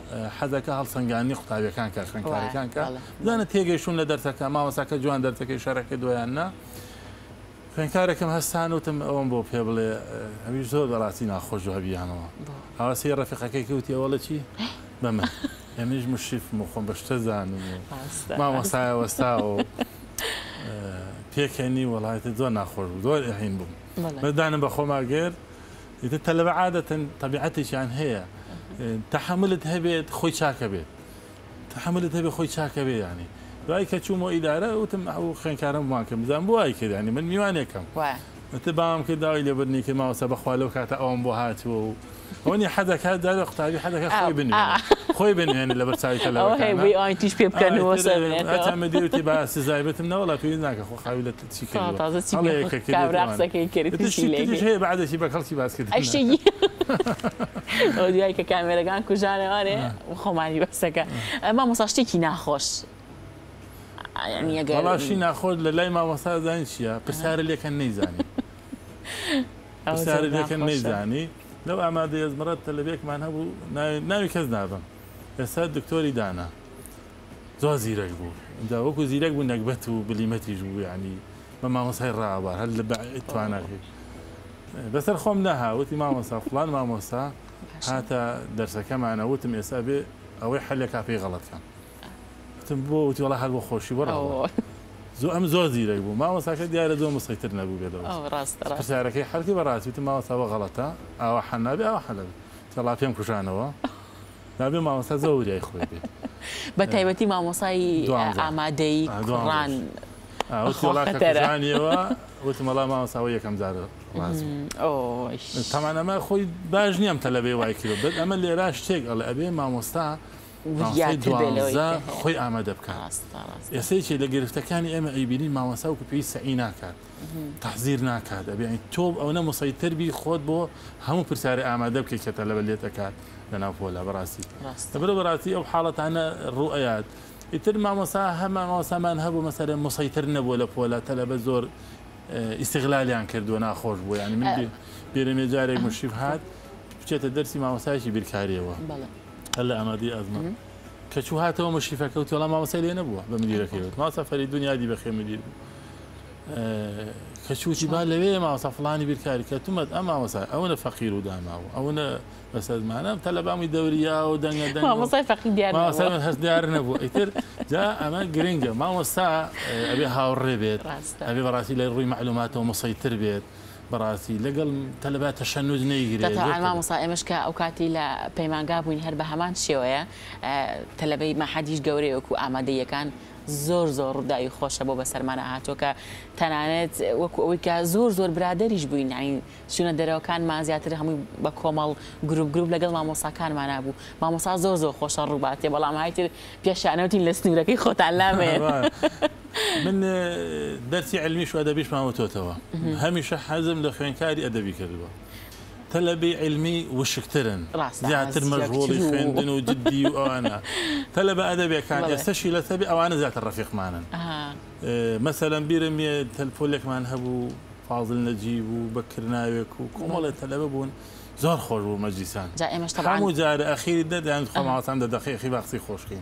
حەزەکە هەڵسەنگاندنی قوتابیەکان کە خوێندکارەکان کە زانە تێگەیشتوون لە دەرسەکە مامۆستاکە جوان دەرسەکەی شەڕەکە دۆیان نا خوێندکارێکم هەستان وتم ئەوم بۆ پێ بڵێ ئەویش زۆر بەڕاستی ناخۆش و هەبیانەوە هاوسێ ڕەفیقەکەی کەوتی ئەوەڵە چی بە من ئەمیش مشریفم و خۆم بەشتە زانم و مامۆستایە وەستاوە و پێکەنی وەڵایەتت زۆر ناخۆش بوو زۆر ئەهین بووم بەدانم بە خۆماگەر ئیتر تەلەبە عادەتەن تەبیعەتێکیان هەیە تەحەملت هەبێت خۆی چاکە بێت تەحەملت هەبێت خۆی چاکە بێت یعنی رأي كتشومو إدارة وتم أو خين كارم معكم زين بواي كده يعني من ميواني كم. وتبعهم كده اللي بدني كمان وسبق خوالو كاتا أوم بوهات و. هوني حدا كده لقط عبي حدا كخوي بني. خوي بني يعني اللي برساي كلام. أو هاي بي أنتي شبيب كانوا سبعين. أتعمدي وتبع سزاي بتمنا ولا تويناك أخو خايل تشي كده. هذا تشي كده. كابراس كي كريت شي ليك. تشي هي بعد شي بخلصي بس كده. أشي. ودي كاميرا كان كوجانا أنا وخماني بس كده. ما مصاشتي كنا خوش. والله شي ناخذ للاي ما وصل زين شيء بسعر اللي كان نيزاني بسعر اللي كان نيزاني لو عماد يزمرت اللي بيك معناها ناوي كذنا هذا يا دكتور دانا زو زيرك بو انت وكو زيرك بو نقبته باللي ما تيجوا يعني ما ما وصل الرعب هل بعت وانا بسر خوم نها وتي ماموسا فلان ماموسا هاتا درسك معنا وتم اسابي او حلك في غلط كان تم بو وتي والله هل خوشي ورا زو ام زو زيري بو ماموسا كديار زو مسيطر نبو بيدو او راس ترى ساركي حلكي براسي وتي ماموسا غلطه او حنابي او حلبي تلا فيهم كشانوا نبي ماموسا زوري يا اخوي بتايبتي ماموساي امادي قران وتي والله كشاني وتي والله ماموسا ويا كم زار أوه طبعا أنا خوي باجني أم تلبي واي كيلو بد أما اللي راش تيج الله أبي ما مستع ويا تبلوي خوي أعمد بكار يا سيدي اللي قرفت كاني أما عيبيني ما مساوك بيه سعيناك تحذيرناك هذا يعني توب أو أنا مسيطر بي خود بو هم برساري أعمد بكي كتلبي اللي تكاد لنا فولا براسي تبرو براسي أو حالة أنا الرؤيات يتر ما مساه ما مساه ما نهبو مثلا مسيطر نبولا فولا تلبي زور استغلالیان کردو ناخوش بو یعنی من بیرون جاری مشیف هات بچه درسی ماموسایشی بیکاریه و هلا آمادی ازمان کشور هات و مشیف کوت ولی ماموسایلی نبوده به مدیر کیوت ماموسا فری دنیا دی بخیر مدیر کشور جبال لیه ماموسا فلانی بیکاری که تو مد آم ماموسای آونا فقیر و دام او آونا بس از معنام طلبام دوریا و دنیا دنیا ماموسای فقیر دیار ماموسا من هست دیار نبوده ایتر جاء أما جرينجا ما وسع أبي هاوري بيت أبي براسي لروي معلوماته ومسيطر بيت براسي لقل تلبات الشنود نيجري طبعا ما مصائب مشكا أو كاتي لا بيمان جابوين هربا همان شوية تلبي ما حديش جوري وكو أمادية كان زور زور داي خوشة بو بسر مانا هاتو كا تنانت وكو زور زور برادريش بوين يعني شونا درو كان ما زياتر همو بكومل جروب جروب لقل ما موسا كان معنا بو ما موسا زور زور خوشة الرباطية بلا ما هايتر بياشا أنا وتين لسنوركي خوت علامة من درسي علمي شو أدبيش ما موتو توا هميشه حزم لخوينكاري أدبي كردوا طلبي علمي وشكترن زياتر مشغولي خويندن وجدي وانا طلبة ادبي كان يستشي لثبي او انا زياتر رفيق معنا آه. آه مثلا بيرمي تلفون لك مع نهبو فاضل نجيب وبكر نايك وكمله طلبه بون زار خرج ومجلسان جائمش طبعا مو زار اخير دد عند خمس عند دقيقه باقي خوشكين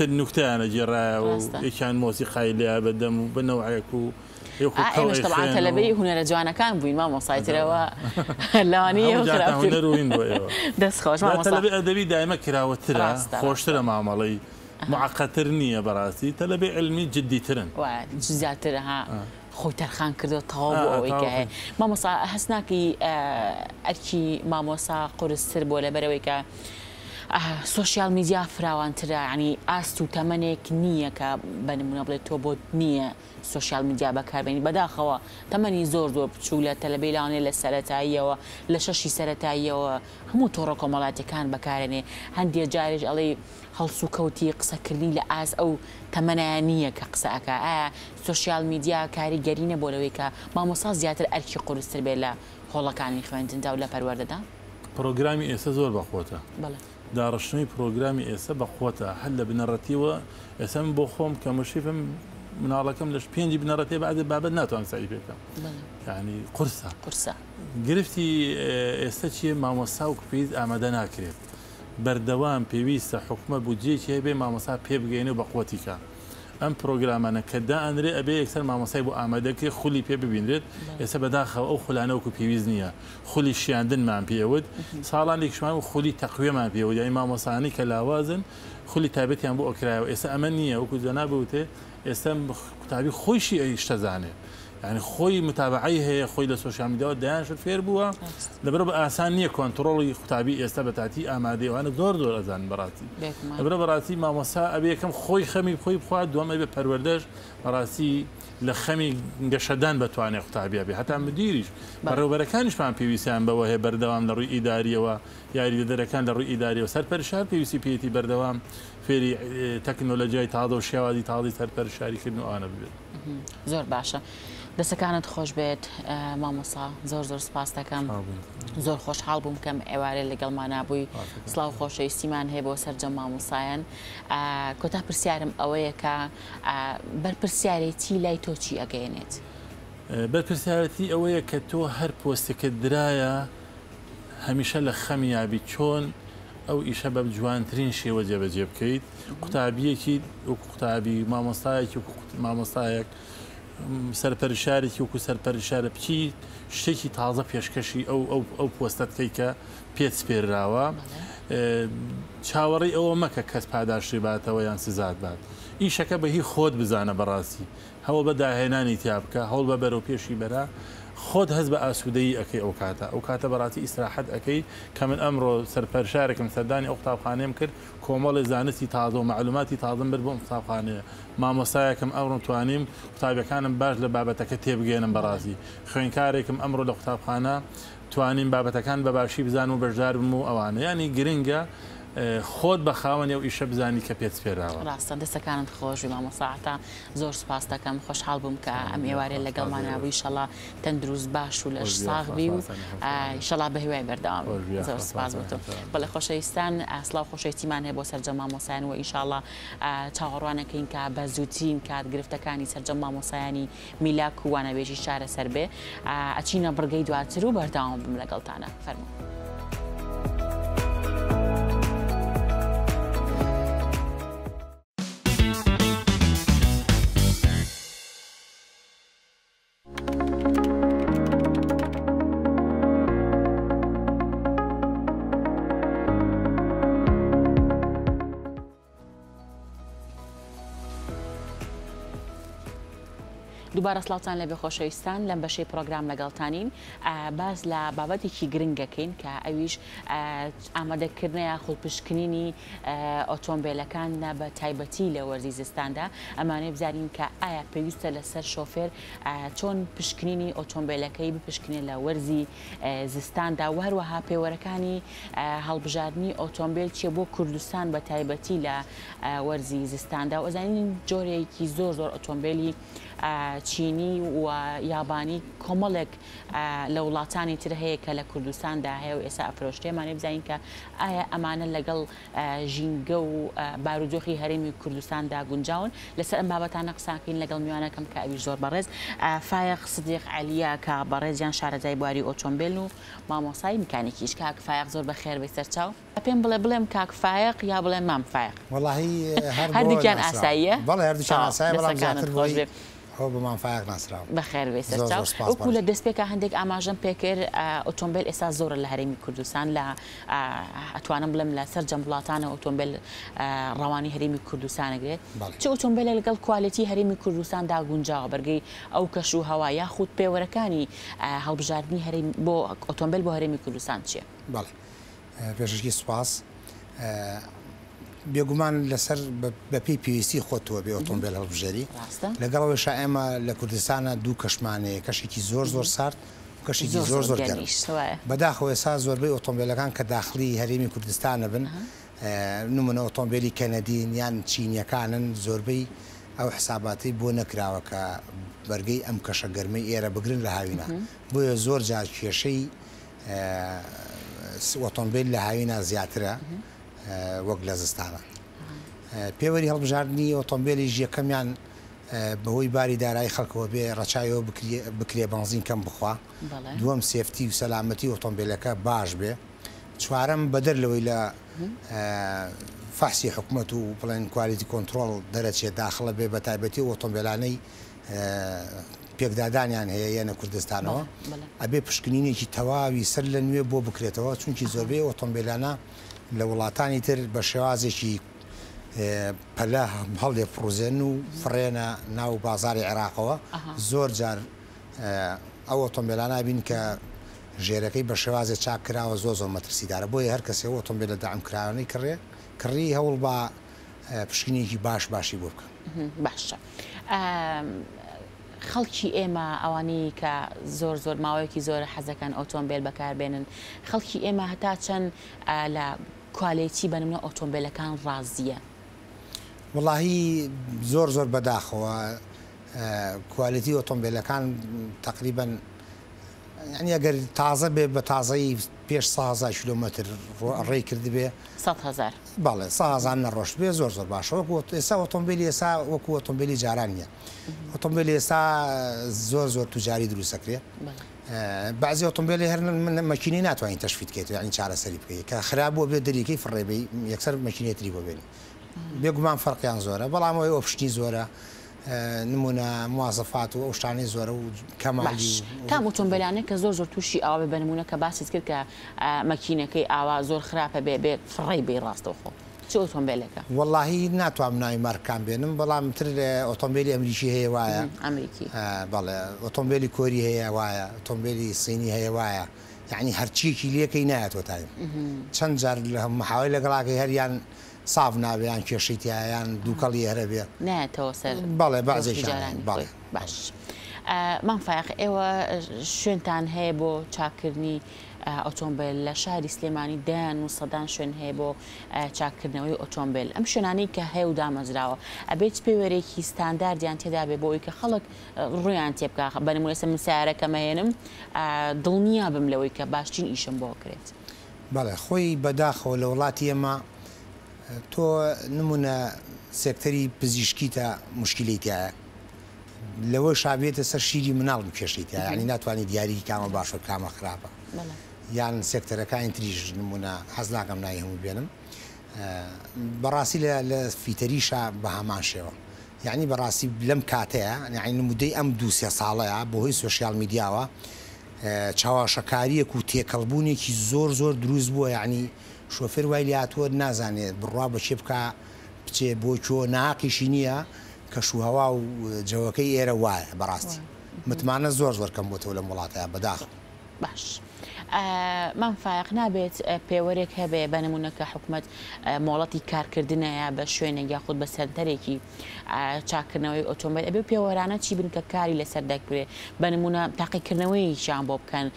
النكته انا جرا وكان موسيقى اللي ابدا بنوعك ايش طبعا تلبي هنا رجوانا كان بوين ما مصايتره لوانيه وخرافه هنا روين بو دس خوش ما مصايتره تلبي ادبي دائما كراوتره خوشتره معاملي معقترنيه براسي تلبي علمي جدي ترن وجزاترها خوتر خان كردو طاب ويكه ما مصا حسناكي اركي ما مصا قرص سرب ولا برويكه سوشيال ميديا فراوانترا يعني أستو تمنك نية كبنمونا بلتو بود نية سوشيال ميديا بكاربيني بداخوا تمني زور دور بتشولة تلبيلاني للسرطاية ولشاشي سرطاية وهمو طرقو مالاتي كان بكارني هندي جارج علي هلسو كوتي قصة كرني لأس أو تمنى نية كقصة أكا آه سوشيال ميديا كاري جارينة بولويكا ما مصاز زياتر أركي قرستر بيلا خولا كاني خوانتن داولا پروارده دا پروگرامي إيسا زور بخوتا بله دارشنوی پروگرامی ایسا بخواتا حل بنراتیو ایسا من بخوام که مشیفم منالکم لش پینجی بنراتی بعد بابد ناتوان سعی بکم یعنی قرصه قرصه گرفتی ایسا چیه ماموسا و کپیز آمده ناکرد بردوام پیویست حکمه بودجه چیه به ماموسا پی بگینه بقواتی که ام پروگرامانه که دا انره ابی اکثر ماموسای بو آمده که خولی پی ببینرد ایسا بداخل او خلانه و پیویز نیه خولی شیاندن من پیود سالان لیکشمان و خولی تقویه من پیود یعنی ماموسانی که لاوازن خولی تابتیان بو اکرایه و ایسا امن نیه و که زنابه اوته ایسا تابی خویشی ایشتزانه يعني خوي متابعيه خوي للسوشيال ميديا دانش الفير بوا لبرب اسانيه كنترولي ختابي استبتاتي امادي وانا دور دور ازان براتي لبرب راسي ما مساء ابي كم خوي خمي خوي بخوا دوام ابي پروردش راسي لخمي گشدان بتواني ختابي ابي حتى مديريش برو بركانش فهم بي بي سي ام بوه بردوام لروي اداريه و يعني دركان لروي اداريه وسر پرشار بي بي سي بي تي بردوام في تكنولوجيا تعاضو شوادي تعاضي سر پرشاري كنو انا بي زور باشا دسته کانت خوش بید ماموسا زور زور سپاس دکم زور خوش حال بوم کم اواره لگل ما نبوی سلاو خوش ایستیمان هی بو سرجم ماموسایان کتا پرسیارم اوه که بر پرسیارتی لای تو چی اگینید بر پرسیارتی اوه که تو هر پوست که درایه همیشه لخمیه بی چون او ایشه بب جوانترین شیوه جبه جب کید قطعبیه کید و قطعبی ماموسایک و ماموسایک سەرپەرشارێکی وەکو سەرپەرشارە بچیت شتێکی تازە پێشکەشی ئەو ئەو پۆستەکەی کە پێت سپێرراوە چاوەڕێی ئەوە مەکە کەس پاداشتی باتەوە یان سزاد بات. ئیشەکە بەهی خۆت بزانە بەڕاستی هەوڵ بە داهێنانی تیا بکە هەوڵ بە بەرەوپێشی بەرە خۆت هەز بە ئاسوودەیی ئەەکەی ئەو کاتە ئەو کاتە بەڕاستی ئیسراحەت ئەەکەی کە من ئەمڕۆ سەرپەرشارێکم سەردانی ئەو قوتابخانەیەم کرد کۆمەڵی زانستی تازە و معلوماتی تازەم برد بۆ ئەم قوتابخانەیە مامۆسایەکم ئەمڕۆ توانیم قوتابیەکانم باش لە بابەتەکە تێبگێنم بەڕاستی خوێنکارێکم ئەمڕۆ لە قوتابخانە توانیم بابەتەکان بەباشی بزان و بەشدار بم و ئەوانە یانی گرنگە خۆت بە خاوەنێ و ئیشە بزانی کە پێت پێراوە ڕاستە دەستەکانت خۆشی مامۆساعتە زۆر سپاس دەکەم خۆشحاڵ بووم کە ئەم ئێوارێ لەگەڵمانەوە ئینشەڵا تەندروست باش و لەش ساغ بی و ئینشەڵا بە هیوای بەردەوام زۆر سپاس بۆتۆ بەڵێ خۆشەویستان سڵاو خۆشەویستیمان هەیە بۆ سەرجەم مامۆسایان و ئینشەڵا چاوەڕوانەکەین کە بە زووترین کات گرفتەکانی سەرجەم مامۆسایانی میلاک و وانەبێژی شارە سەربێ ئەچینە بڕگەی دواتر و بەردەوام بم لەگەڵتانە فەرمو دوباره سلامتان لە بخۆشەویستان لەم بەشەی پرۆگرام لەگەڵتانین باز لە بابەتێکی گرنگەکەین کە ئەویش ئامادەکردنە خوڵپشکنینی ئۆتۆمبیلەکان بە تایبەتی لە وەرزی زستاندا ئەمانەیە بزانین کە ئایا پێویستە لەسەر شۆفێر چۆن پشکنینی ئۆتۆمبیلەکەی بپشکنێت لە وەرزی زستاندا و هەروەها پێوەرەکانی هەڵبژاردنی ئۆتۆمبیل چیە بۆ کوردستان بە تایبەتی لە وەرزی زستاندا و ئەزانین جۆرێکی زۆر زۆر ئۆتۆمبیلی چینی و یابانی کۆمەڵێک لە وڵاتانی تر هەیە کە لە کوردستاندا هەیە و ئێستا ئەفرۆشتێمانێ بزانین کە ئایا ئەمانە لەگەڵ ژینگە و بارودۆخی هەرێمی کوردستاندا گونجاون لەسەر ئەم بابەتانە قساکەین لەگەڵ میوانەکەم کە ئەویش زۆر بەڕێز فایق سدیق عەلیە کە بەڕێزیان شارەزای بواری ئۆتۆمبیل و مامۆسای میکانیکیش کاک فایق زۆر بەخێر بێ سەرچاو پێم بڵێ بڵێم کاک فایق یا بڵێم مام فایق وەڵاهی هەردووکیان ئاساییە بەڵێ هەردووکیان ئاساییە بەڵام زیاتر بۆی خۆ بمان فایق ناسراو بەخێر بێ سەرچاو وەکو لە دەستپێکە هەندێک ئاماژەم پێکرد ئۆتۆمبیل ئێستا زۆرە لە هەرێمی کوردستان لە ئەتوانم بڵێم لە سەرجەم وڵاتانە ئۆتۆمبیل ڕەوانی هەرێمی کوردستانەگرێت چه ئۆتۆمبیلە لەگەڵ کواڵیتی هەرێمی کوردستاندا گونجاوە بەرگەی ئەو کەش و هەوا یاخود پێوەرەکانی هەڵبژاردنی هەرێم بۆ ئۆتۆمبیل بۆ هەرێمی کوردستان چییە؟ بەڵێ پێشکی سوپاس بێگومان لەسەر بە پێی پێویستی خۆتەوە بێ ئۆتۆمبیل هەڵبژێری لەگەڵەوەشا ئێمە لە کوردستانە دوو کەشمانەیە کەشێکی زۆر زۆر سارد و کەشێکی زۆر زۆر گەرم بەداخەوە ئێستا زۆربەی ئۆتۆمبیلەکان کە داخلی هەرێمی کوردستانە بن نمونە ئۆتۆمبیلی کەنەدین یان چینیەکانن زۆربەی ئەو حساباتی بۆ نەکراوە کە بەرگەی ئەم کەشە گەرمەی ئێرە بگرن لە هاوینە بۆیە زۆر جار کێشەی ئۆتۆمبیل لە هاوینە زیاترە وەک لە زستانە پێوەری هەڵبژاردننی ئۆتۆمبیلی یەکەمیان بەهۆی باری دارایی خەڵکەوە بێ ڕەچایەوە بکرێ بنزین کەم بخوا دووەم سێفتی و سەلامەتی ئۆتۆمبیلەکە باش بێ چوارم بەدەر لەوەی لە فحسی حکومەت و پڵێن کوالیتی کۆنترۆڵ دەرەچێت داخڵە بێ بە تایبەتی ئۆتۆمبیلانەی پێکدادانیان هەیە یەنە کوردستانەوە ئەبێ پشکنینێکی تەواوی سەر لە نوێ بۆ بکرێتەوە چونکی زۆربەی ئۆتۆمبیلانە لە وڵاتانی تر بە شێوازێکی پەلە هەڵێ فرۆزێن و فڕێنە ناو بازاری عێراقەوە زۆر جار ئەو ئۆتۆمبیلانە بین کە ژێرەکەی بە شێوازێ چاکراوە زۆ زۆر مەترسیدارە بۆیە هەر کەسێ ئۆتۆمبیلە دامکراوانەی کڕێ کڕی هەوڵ بە پشکنێکی باش باشی بۆ بکەن باشە. خەڵکی ئێمە ئەوانەی کە زۆر زۆر ماوەیەکی زۆرە حەزەکەن ئۆتۆمبیل بەکاربێنن خەڵکی ئێمە هەتا چەند لە کواڵیتی بەنمونە ئۆتۆمبیلەکان ڕازیە وەڵاهی زۆر زۆر بەداخەوە کواڵیتی ئۆتۆمبیلەکان تقریبا یعنی ئەگەر تازە بێ بە تازایی پێش سەد هەزار کیلۆمەتر ڕێی کرد بێ سەد هەزار بەڵێ سەد هەزار نەڕۆشت بێ زۆر زۆر باشە وەکو ئێستا ئۆتۆمبیلی ئێستا وەکو ئۆتۆمبیلی جاران نیە ئۆتۆمبیلی ئێستا زۆر زۆر توجاری دروستەکرێ بعضی ئۆتۆمبیلی هەر مەکینەی ناتوانین تەشفیت بکەیت یعنی چارەسەری بکەیت کە خراب بووە بێ دەریەکەی فڕێ بێ یەکسەر مەکینەی تری بۆ بێنی بێگومان فەرقیان زۆرە بەڵام ئەوەی ئۆپشنی زۆرە نمونه مواصفات و شتانی زور و کمالی کام اتومبیلانه که زور زور توشی آب به نمونه که باعث کرد که مکینه که آب زور خرابه به به فری بی راست و خو چه اتومبیله که والله نه تو امنای مرکم بینم بله مثل اتومبیلی امریکیه وایا امریکی بله اتومبیلی کوریه وایا اتومبیلی صینیه وایا يعني هرشي كليه كينات وتايم تنجر لهم محاولة قراقي هريان صافنا بيان كشيتي يعني دوكاليه هربيه نه توصل بله بعض الشيء بله باش من فرق إيوه شون تان هيبو تشاكرني أوتومبيل شهر سليماني دان وصدان شون هيبو تشاكرني ويا أوتومبيل أم شوناني كهيو دام زراعة أبيت بيوري كي ستاندرد يعني تدا بيبوي كخلق رويان تبقى بني ملسم مسعر كمهنم دنيا بملوي كباشين إيشم باكرت بله خوي بداخل ولاتي ما تو نمونا سكتري بزيشكيتا مشكلتها لو شعبيت سر شیری منال میکشید یعنی نتوانی دیاری کامو باشه کامو خرابه یعنی سکتر که اینتریج نمونه حذلگم نایهم بیانم بررسی ل فیتریش به همان شو یعنی بررسی لم کاته یعنی نمودی ام دوسیا ساله بهی سوشیال میدیا و چهارش کاری کوتی کلبونی کی زور زور دروز بوده یعنی شوفر وایلیات ور نزنه برای بچه بکه بچه بچو ناقشینیه کشوها و جوکی ایروای براستی مطمئن زور زور کم بوده ولی ملاقات بداخل باش من فایق نبیت پیوریک هب بنمونه که حکمت مالاتی کار کردنه به شونه یا خود به سنتری کی چاکنوی اتومبیل ابی پیورانه چی بین که کاری لسردک بره بنمونه تحقیق کنوی چند باب کن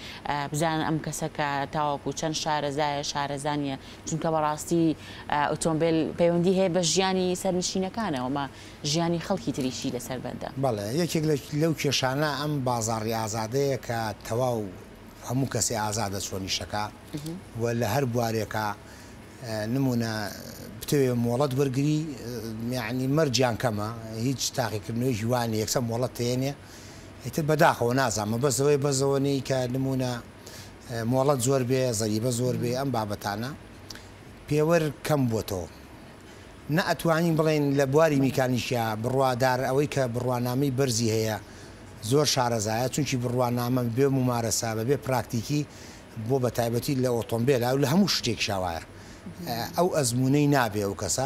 بزن امکسه که تاکو چند شهر زای شهر زنیه چون که براستی اتومبیل پیوندی هب جیانی سرنشینه کنه و ما جیانی خلقی تریشی لسر بنده بله یکی لوکی شانه ام بازاری آزاده که تواو همون کسی آزاده شونی شکا ولی هر باری که نمونه بتوی مولد برگری یعنی مرجان کما هیچ تاکی کنی جوانی یکسان مولد تینه ایت بداخو و نازم بزوی بزونی که نمونه مولد زور بی زریب زور بی ام بابتانه پیور کم بوتو نه اتوانی بلین لبواری میکانیشیا بروا دار اوی که بروانامی برزی هیا زور شارزایه چون که بروانامه به ممارسه به پراکتیکی بو به تایبەتی لە ئۆتۆمبیل و لە هەموو شتێک شاوایە ئەو ئەزمونەی نابێ ئەو کەسە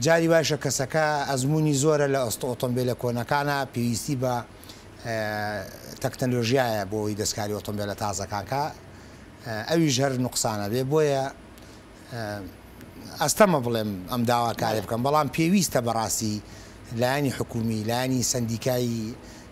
جاری باشە کەسەکە ئەزمونی زۆرە لە ئۆتۆمبیلە کۆنەکانە پێویستی بە تەکنەلۆژیایە بۆ ئەوی دەستکاری ئۆتۆمبیلە تازەکانکە ئەویش هەر نوقسانە بێ بۆیە ئەستەمە بڵێم ئەم داوا کاری بکەم بەڵام پێویستە بەڕاستی لایانی حکومی لایانی سندیکایی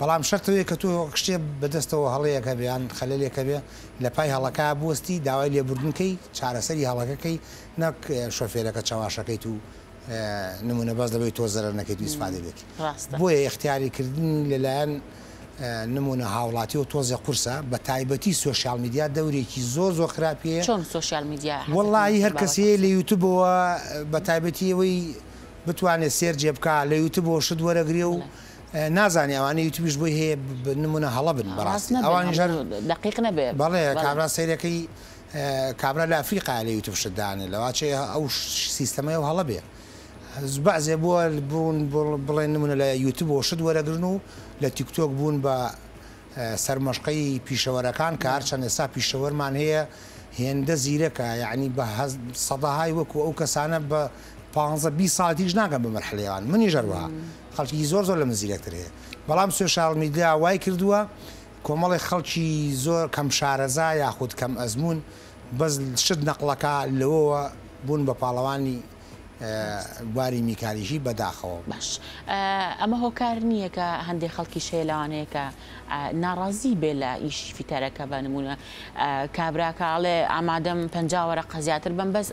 بەڵام شەرتەوەی کە تۆ شتێ بەدەستەوە هەڵەیەکە بێیان خەلەلێکە بێ لە پای هەڵەکە بوەستی داوای لێبوردنکەی چارەسەری هەڵەکەکەی نەک شۆفێرەکە چاواشەکەیت و نمونە بەس دەبێت تۆ زەرەرنەکەیت ئیسفادە بێت بۆیە یختیاریکردنی لەلایەن نمونە هاوڵاتی و تۆزە قورسە بە تایبەتی سوشیال میدیا دەورێکی زۆر زۆر خراپیە چۆن سوشیال میدیا وەڵڵی هەر کەسەیە لە یوتیوبەوە بە تایبەتی ئەوەی بتوانێت سێرجێ بکا لە یوتیوبەوە شت وەرەگرێ و نازانی اوانی یوتیوبش بوی هی نمونه حلبن براستی اوانی جر دقیق نبی بله کابرا سری کی کابرا لافریقا علی یوتیوب شد دانی لواچه او سیستمی او حلبیه بعضی بول برون بله نمونه ل یوتیوب وشد ورگرنو ل تیک توک بون با سرمشقی پیشورکان کارچن حساب پیشور من هی هند زیره که یعنی به صداهای وک و او کسانه به پانزده بیست ساعتیج نگم به مرحله آن منی جربه خالقی زور زور لمزیلکتره. بالام سوشال میدیا وای کردوه کاملا خالقی زور کم شارزای یا خود کم ازمون بذل شد نقل که لوا بون با پالوانی باری میکاریشی بداخو. باش. اما هو کار نیه که هندی خالقی شیلانه که ناراضی بله ایش فیتره که بنمونه کبرا کاله آمادم پنجاه ورق خزیاتر بن بس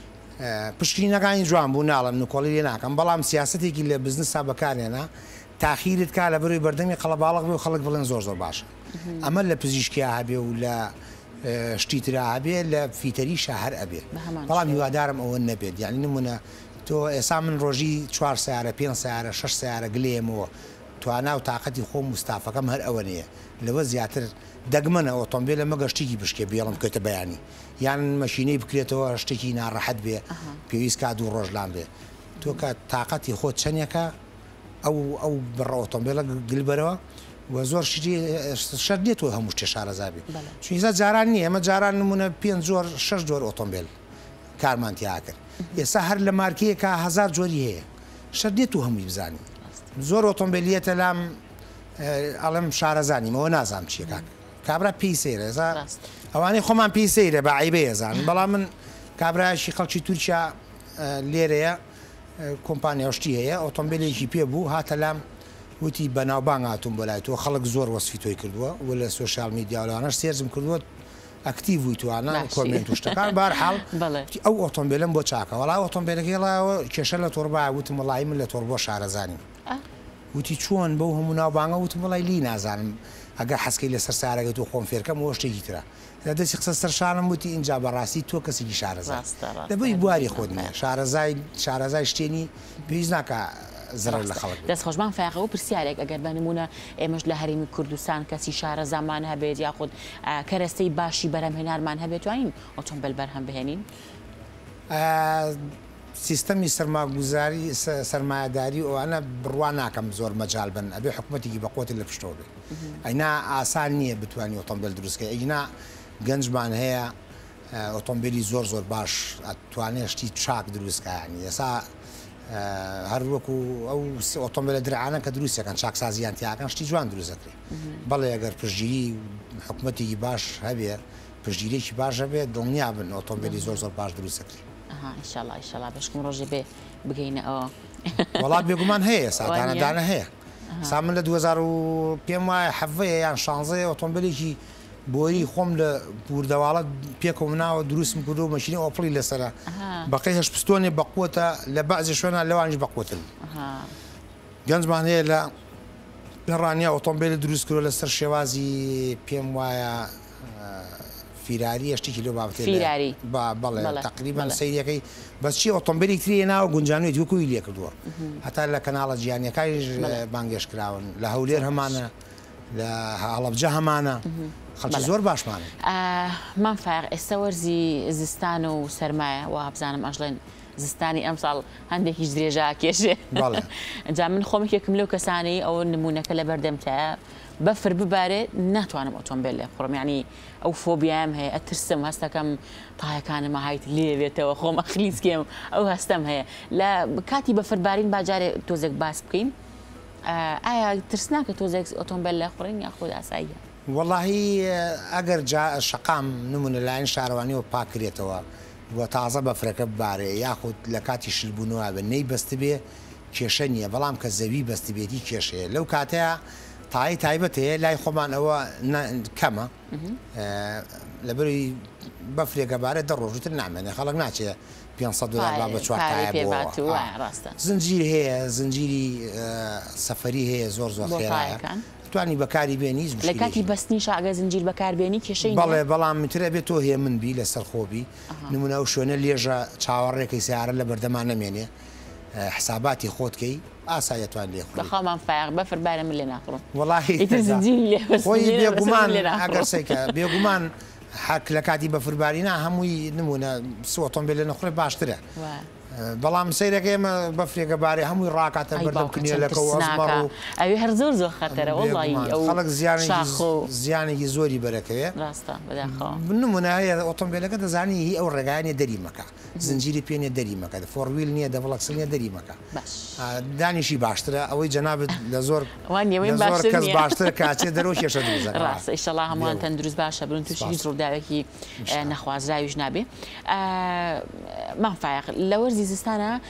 پشکی نگاین جوان بو نعلم نکولی نکم. بالام سیاستی که ل بزنس ها بکاری نه. تأخیرت که ل بروی بردمی خلاب علاقه و خلق بلند زور زور باشه. اما ل پزیشکی عابی و ل شتی تر عابی ل فیتری شهر عابی. بالام یوادارم اون نبید. یعنی نمونه تو اسامن روزی چهار ساعت، پنج ساعت، شش ساعت قلیم و تو آنها و طاقتی خو مستعفه کم هر آوانیه. لوازیاتر دگمنه اوتومبیل مگشتی بشه بیارم که تبیانی. یعنی ماشینی بکری تو اشتی ناراحت بیه. پیویس کادو روزلام بیه. تو که طاقتی خود شنیکا، او او بر اوتومبیل قلب را و زور شدی شدی تو هم مشت شار زابی. چون از جارانیه، ما جاران من پنج زور شش زور اوتومبیل کارمانتی آکر. یه سهر لمارکیه که هزار جوریه شدی تو همی بزنی زور اوتومبیلیت لام علم شارزانی ما و نازم چیه که کابرا پیسیره زن اوانی خو من پیسیره با عیبه زن بلا من کابرا شیخال چی تورچا لیره کمپانی هشتیه اوتومبیلی که پیه بو حتی لام ویتی بناوبان هاتون بلای تو خلق زور وصفی توی کردوه ولی سوشال میدیا ولانش سیرزم کردوه اکتیف وی تو آنها کامنتوش تکان بار حال او اوتومبیلم با چاکه ولی اوتومبیلی که لایو کشل توربا وقتی ملایم ل توربا شهر زنیم وقتی چون با هم نابانگا وقتی ملایلی نزنم اگر حسکیل سر سرگه تو خون فرق موشته گیتره لذت شخص سر شانم وقتی اینجا براسی تو کسی کی شهر زن دبای باری خود نه شهر زن شهر زنش تینی بیز نکه دست خوش من فرق او پرسیارک اگر بنمونه امش لهریم کردستان کسی شهر زمان هبید یا خود کرستی باشی برهم هنر من هبید توانیم اوتومبیل برهم بهنین سیستمی سرمایه‌گذاری سرمایه‌داری و آن بروانه کم زور مجال بن ابی حکومتی که با قوت لپشتوره اینا آسانیه بتوانی اوتومبیل درست که اینا گنجمان هیا اوتومبیلی زور زور باش توانیش تی چاق درست که یعنی اسا هر وکو او اوتومبیل درعانه کدروسیه کن شخص ازیان تیاگان شتی جوان دروزه کری. بالا اگر پرچیری حکمتی باش هبیه پرچیری کی باش هبیه دنیا بن اوتومبیلی زور زور باش دروزه کری. آها انشالله انشالله باشکم روزی به بگینه آه. ولاد بگمان هی سادانه دانه هی. سامن دوزار و پیمای حفیه یعنی شانزه اوتومبیلی کی بوری خمل بور دوالت پیکم ناو دروس میکردو ماشین آپلی لسره باقیش پستونی بقوته لبعضش ونه لوانش بقوته گنج معنیه ل برانیا اوتومبیل دروس کرده لسر شوازی پیم وای فیراری اشتی کیلو بابته فیراری با بالا تقریبا سریع کی بس چی اوتومبیلی تری ناو گنجانوی دیو کویلیه کردو حتی ل کانال جیانی کایش بانگش کردن لهولیر همانه لحالا جهمانه خالش زور باش مانه. من فرق استور زی زستان و سرمایه و ابزارم اجلا زستانی امسال هنده هیچ درجه کیشه. بالا. جامن خواهم که کملو کسانی او نمونه کلا بردم تا بفر ببره نتوانم اوتومبیل خورم یعنی او فوبیام هی اترسم هست کم طای کانم هایت لیه تو خواهم اخلیس کم او هستم هی لا کاتی بفر بارین باجاره توزک باس بکیم. آیا ترسنا که توزک اوتومبیل خورین یا خود عصایی؟ والله اگر جا شقام نمونه لعن شعروانی و پاکریت و و تعظب افرکب باره یا خود لکاتیش البنوه به نی بسته به کیشه نیه ولام که زوی بسته به دی کیشه لو کاته تایی تایبته لای خوبان او کمه لبری بفرکب باره در روشت نعمه نه خلق ناچه پانصد دلار بابا چوار تایب و زنجیر هی زنجیری سفری هی زور زور خیره توانی بکاری بینیز مشکلی. لکاتی بس نیش اگر زنجیر بکار بینی کیش اینه. بالا بالا میتره به تو هی من بی لسر خوبی نمونه اوشونه لیجا چهار رکی سعر لبردمان میانه حساباتی خود کی آسایه توانی خوبی. دخو من فرق بفر برم لی نخورم. والله. ایت زنجیریه. خویی بیگمان اگر سیکه بیگمان حق لکاتی بفر بری نه همونی نمونه سوتون بله نخوره باشتره. دلم سری که ما بافری کباری همون راکت بردمکنی لکو اسمارو. ایو هر زور زور خطره. والله او. خالق زیانی زیانی زوری برکه. راستا بداخل. بنمونه های اتومبیل که دزانی هی او رجایی دری مکه. زنجیری پیانی دری مکه. فورویل نیه دفلاکس نیه دری مکه. دانشی باشتره. اوی جناب دزور. وانی وین باشتره. کس باشتره کاتی دروشیش دوزه. راست. انشالله همان تندروز باشه. برون توش یوز رو داره کی نخواست رایج نبی. منفعل لورز زستانه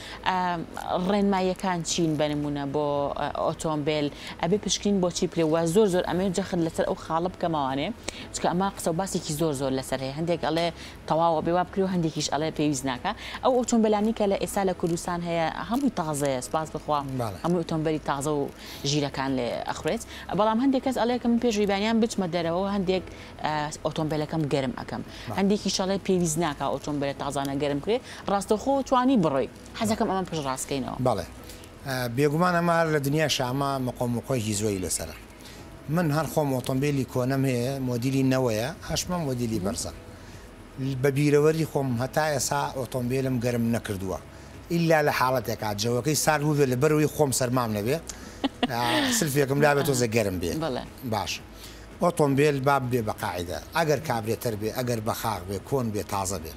رن مایه کان چین بنمونه با اتومبیل. ابی پشکین با چیپلی و زور زور. اما جخد لسر او خالب کمانه. چون اما قصه باسی کی زور زور لسره. هندیک علی تواو بیاب کریو هندیکیش علی پیوز نکه. او اتومبیلانی که لسال کردستان هی همون تازه است. باز بخوام. همون اتومبیلی تازه و جیره کان لآخرت. بالام هندیکس علی کم پیش ریبانیم بیش مدرعه و هندیک اتومبیل کم گرم اکم. هندیکیش علی پیوز نکه اتومبیل تازه نگرم کری. راست خود توانی برای حذکم امام پش راست کینه. بله. بیگمان ما در دنیا شما مقام مقایجی زویل سر. من هر خم اتومبیلی کنم هی مدلی نویه، هشمن مدلی برزه. ببیروری خم هتای سع اتومبیلم گرم نکردوه. ایلا لحالت که عجوا کی سر هو ولی بروی خم سر معمله بیه. سلفی کم لعبه تو زگرم بیه. بله. باش. اتومبیل باب بی بقاعده. اگر کابری تر بی، اگر بخار بی، کون بی، تازه بی.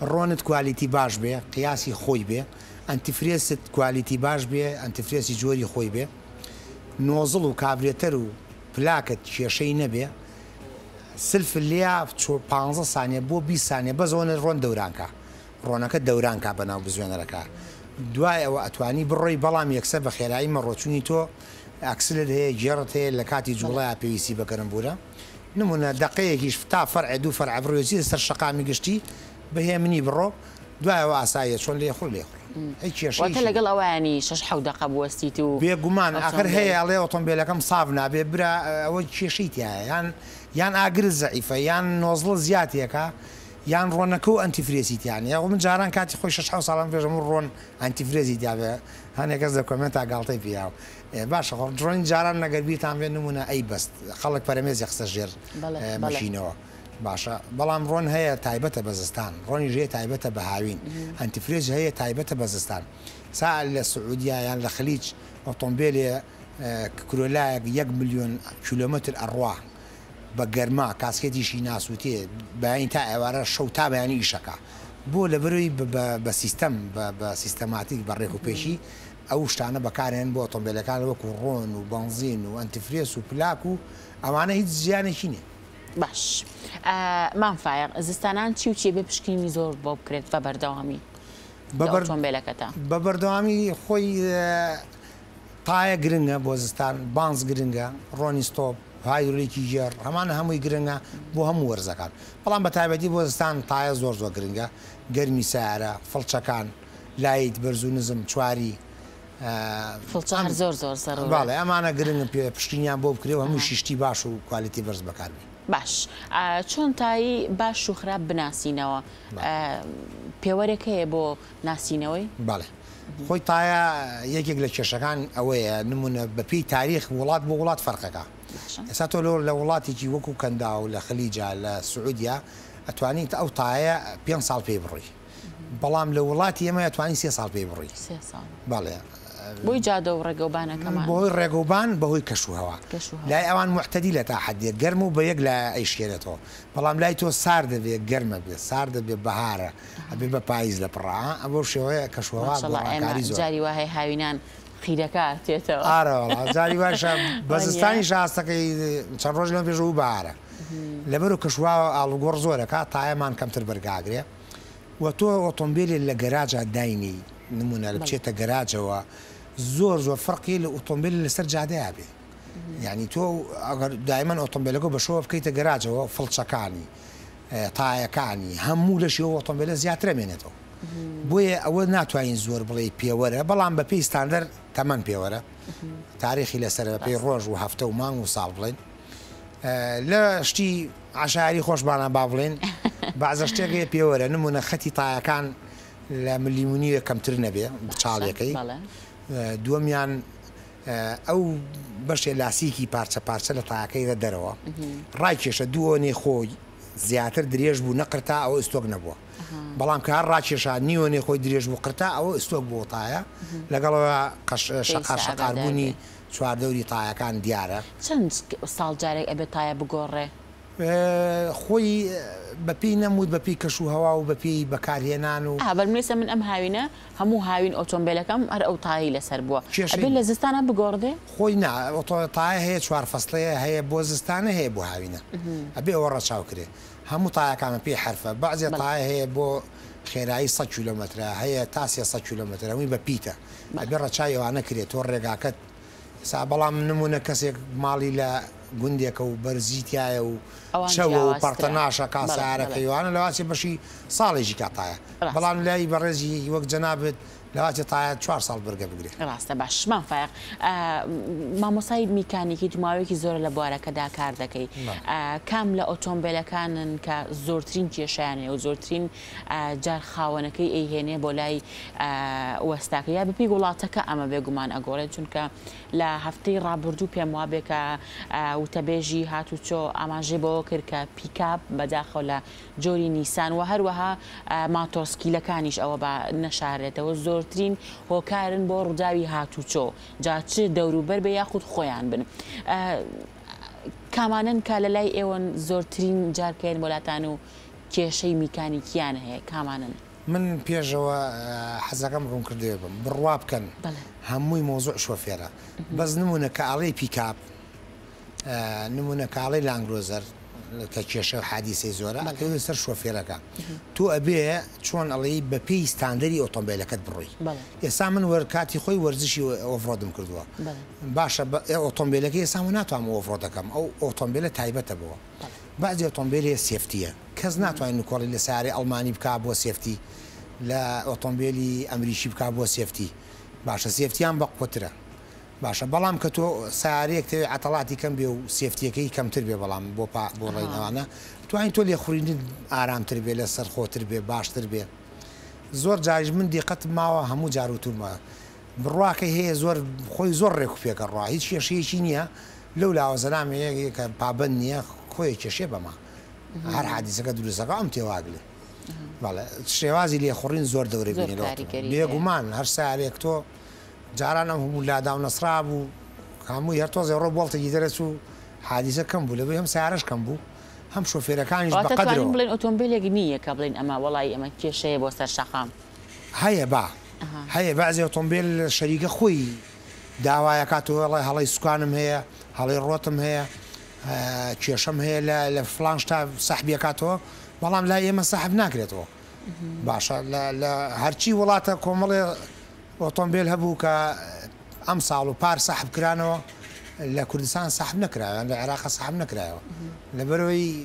رونت کوالیتی باش بی، قیاسی خوی بی، انتفریست کوالیتی باش بی، انتفریستی جوری خوی بی، نوزل و کابریتر و پلاکت شیشه‌ای نبی، سلف لیاب چو پانزده ثانیه بو بیست ثانیه بزون رون دوران که، رونکه دوران که بناو بزون را که، دوای و اتوانی بروی بالام یکسر و خیرایی مرتونی تو اکسلده جرته لکاتی جولای پیویسی بکرم بوده، نمونه دقیقیش تا فرع دو فرع برویزی سر شقام میگشتی. بهي مني برو دعاء وعساية شون لي يخل لي يخل هيك يا شيخ وتلقى الأواني شش حودة قبوستيتو بيجمان آخر هي عليه وطنبيلة كم صافنا ببرة أول شيء شيتها يعني يعني أقل ضعيفة يعني نوزل زيادة كا يعني رونكو أنتفريزيت يعني ومن جاران كاتي خوي شش حوص على مفيش مرون أنتفريزيت يعني هني كذا كومنت عقلتي فيها باش خو درون جاران نقربي تعمل نمونا أي بس خلك برميز يخسر ماشينه باشه، بالام رون هی تایبت بازستان، رونی جه تایبت بهاین، انتفریج هی تایبت بازستان. سال سعودیا یا لخلیج اتومبیل کرولای یک میلیون کیلومتر آرواه با گرما کاسکتیشی ناسوتی به این تعبیر شوتا به این شکا. بول بروی با سیستم با سیستماتیک برای کوپشی، اوش تانه با کارن با اتومبیل کار و کرون و بنزین و انتفریج و پلاکو، اما نه هیچ زیانی شینه. باش منفعل زستانان چی و چی به پشکنی زور باب کرد و بردامی اتومبیل کتا با بردامی خوی تای گرنگه با زستان بانز گرنگه رونی ستوب هایدرولیکی جر همان هموی گرنگه با همو ورزه کن بلان بتایبتی با زستان تای زور زور گرنگه گرمی سعره فلچکان لایت برزو نزم چواری فلچه هر زور زور ضروره بله امانه گرنگه پشکنیان باب کرد و همو شیشتی باش و کوالیتی برز بکار بی باش، چون تایی باش و خراب بناسینه و پیوره که با ناسینه وی؟ بله، خوی تایا یکی از کشوران اوه نمونه بپی تاریخ ولاد با ولاد فرقه که. استاد لور لولاتی که وکو کنداو لخلیجه لسعودیا، اتوانی تا او تایا پنج سال پی بروی. بالام لولاتی ما اتوانی سه سال پی بروی. سه سال. بله. بوي جادو ورقوبانه كمان بوي رقوبان بوي كشوهوا لا اوان معتدله تاع حد قرمو بيقلا اي شيرته بلام لايتو سارده بيقرمه بسارده ببهاره حبيبه بايز لبرا ابو شويه كشوهوا كاريزو جاري وهي هاوينان خيركا تيتو اره والله جاري واشا بازستاني شاستكي تشروج لهم بيجو بهاره لبرو كشوهوا على الغرزوره كا تايمان كمتر برغاغري وتو اوتومبيل اللي جراجه دايني نمونه لبشيتا جراجه و زور زور فرقي للأوتومبيل اللي استرجع دابي يعني تو دائما أوتومبيلكو بشوف كيتا جراج هو فلتشكاني طايكاني همولش هو أوتومبيل زياتر منته بويا أول ناتوين زور بلاي بيورة بلان ببي ستاندر ثمان بيورة تاريخي لسر ببي روج وهفته ومان وصال بلين لا شتي عشاري خوش بانا بابلين بعض شتي بيورة نمونا ختي طايكان لمليمونية كم ترنبي بتشاليكي دومیان او باشه لاسیکی پارچه پارچه لطاقی را دروا رایکش دوونی خوی زیاتر دریج بو نقرتا او استوگ نبوا بلام كار راشيش نيوني خوي دريش بقرتا أو استوك بوطايا لقالوا قش شقار شقار بوني شوار دوري طايا كان دياره. چند سال جارك أبي طايا بقرة؟ خوي ببي نمود ببي كشو هوا وببي بكارينانو. آه بالمناسبة من أم هاوينا همو هاوين أوتومبيل كم أر أو طايا لسربوا. أبي لزستانا بقرة؟ خوي نا أو طايا هي شوار فصلية هي بوزستانا هي بو هاوينا. أبي أورا شاوكري. همو طايا كان بي حرفة بعض طايا هي بو خيراي صد كيلومتر هي تاسية صد كيلومتر وين ببيتا. أبي رشاي وأنا كري تورجع كت. سابلام نمونه كسيك مالي لا جنديك وبرزيتيا وشو وبرتناشة كاسعرك أيوة أنا لواتي بشي صالجي كطاية بلام لا يبرزي وقت جنابت لواتي طاية شوار صال برجع بقولي خلاص تبعش ما فايق ما مصايد ميكانيكي تماوي كي زور لبوارة كدا كاردكي كامل أوتومبيل كان كزورتين كيشاني وزورتين جار خاونكي إيهني بولاي وستاقيا ببيقولاتك أما بيجمان أقوله تونك لا هفتي رابردو بيموابك وتبجي هاتو تو أماجي باكر كبيكاب بداخل جوري نيسان وهروها ماتورسكي لكانش أو بنشارته وزورتين هو كارن بور داوي هاتو تو جاتش دورو بربي ياخد خويان بن كمانن كاللاي إيون زورتين جار كين بولاتانو كيشي ميكانيكيان هي كمانن من بيجوا حزقام كم كرديبم بالرواب كان هموي موضوع شوفيرة بس نمونا كعلي بيكاب نمونه کالی لانگروزر کشیش حادیثی زوره. اکنون سر شوفیره که تو آبی چون علی بپی استانداری اتومبیل کد بروی. یه سامن ورکاتی خوی ورزشی آفرادم کرد و. باشه اتومبیل که یه سامن نتوانم آفراد کم. او اتومبیل تایبته بود. بعضی اتومبیلی سیفتیه. کس نتوان نکاری لسری آلمانی بکاب و سیفتی. لا اتومبیلی آمریکی بکاب و سیفتی. باشه سیفتیم با قطره. باشه بالام که تو سعیک توی عطلاتی کم بیو سیفتی کی کم تر بی بالام با پا برای نوانه تو این تو لی خوری آرام تر بی لسر خودتر بی باش تر بی زور جایش من دیقت ما همو جاروتو ما برای که هی زور خوی زور رکوبی کر راه هیچ چیزی چینیه لولا وزنامیه که پابندیه خوی چشی با ما هر حدیث که درست که امتی واقعی ولی شوازی لی خوری زور دوری بینی لاتو بیگمان هر سعیک تو جارانم هم لادا و نصراب و کامو یه توزه رو بالت جدرسو حادیسه کم بود لبیم سعرش کم بود هم شوفیرکانش با قدر و قبلا اتومبیل گنیه قبلا اما ولای اما کیشه با سر شخم هی با هی بعضی اتومبیل شریک خوی دعوای کاتو ولای حالی سکانم هیا حالی روتم هیا کیشم هیا ل لفلانش تا صحبی کاتو ولام لای ما صحب نکرده تو باشه ل ل هرچی ولات کاملا اتومبیل هبو که امسال و پار صاحب کرانو لکردستان صاحب نکرایو لعراق صاحب نکرایو لبروی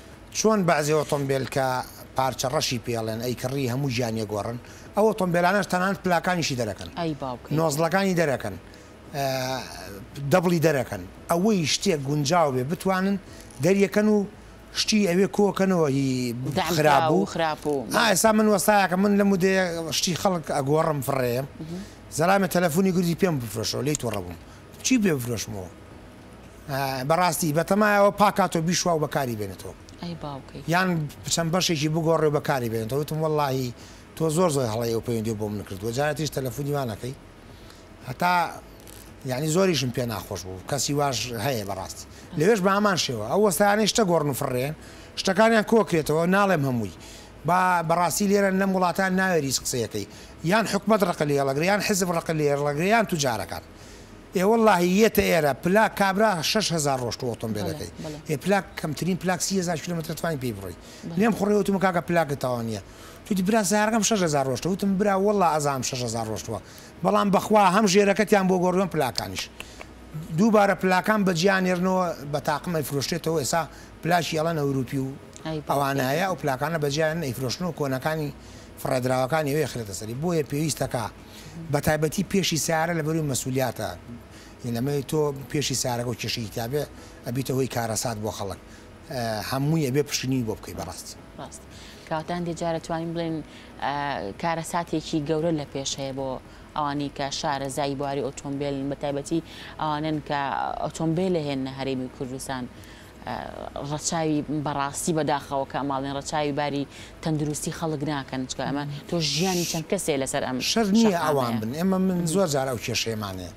شون بعضي اوتومبيل كا بارتشا رشي بيالن اي كري همو جاني غورن او اوتومبيل انا تنان بلاكاني شي دركن اي باوكي نوزلاكاني دركن دبلي دركن اوي شتي غونجاوبي بتوانن دري كانو شتي اوي كو كانوا هي خرابو خرابو اه سامن وصايا من لمده شتي خلق اقورم في الريم زلامه تليفوني يقول لي بيم بفرشو ليت وربهم شي بفرش مو آه براستي بتما او باكاتو بيشوا وبكاري بينتو اي باوكي يعني شنبرشي جي بوغور وبكاري بينتو قلت والله تو زور زور هلايو بين دي بوم نكرت وجاتيش تليفوني وانا كي حتى يعني زوري شمبيان خوش بو كاسي واش هي براستي ليش بعمان شوا أول ثانية اشتغورن فرين اشتكاني كوكيت ونعلم هموي با براسيلير النمولاتان نايريس قصيتي يان حكم رقلي يان حزب رقلي يان تجارة كان اي والله يت ايرا بلاك كابرا شش هزار روش تو اوتومبيلتي اي بلاك كم ترين بلاك سي هزار كيلومتر تواني بيبري ليم خريو تو مكاك بلاك تاونيا تو دي برا زارغم شش هزار روش تو تم برا والله ازام شش هزار روش تو بلان بخوا هم جيركت يان بوغورون بلاكانش دووبارە پلاکان بەجییانێرنەوە بە تااقمە فرۆشتێتەوە ئێسا پلاشی ئەڵەن ئەوروپی و ئەوانایە ئەو پلاکانە بەجییان ئەیفرۆشن و کۆنەکانی فڕێدراوەکانی ئەوەی خرێتە سەری. بۆیە پێویستە کە بە تایبەتی پێشی سیارە لەبەروی مەسوولیاتە، لەمەوەی تۆ پێشی سیارەکە و کێشەی کتابێ ئەبیتە هۆی کارەسات بۆ خەڵک، هەمووی ئەبێ پشکنینی بۆ بکەی بەڕاست. کاتان دێجارە توانین بڵێن کارەساتێکی گەورە لە پێش هەیە بۆ ئەوانی کە شارە زای بواری ئۆتۆمبیلن، بە تایبەتی ئەوانن کە ئۆتۆمبیل هێنە هەرێمی کوردستان. ڕەچاوی بەڕاستی بەداخەوە کە ئەماڵێن ڕەچاوی باری تەندروستی خەڵک ناکەن، چکە ئەمە تۆ ژیانی چەند کەسێ لەسەر ئەم شەر نییە ئەوان بن. ئێمە من زۆر جار ئەو کێشەیەمانێ،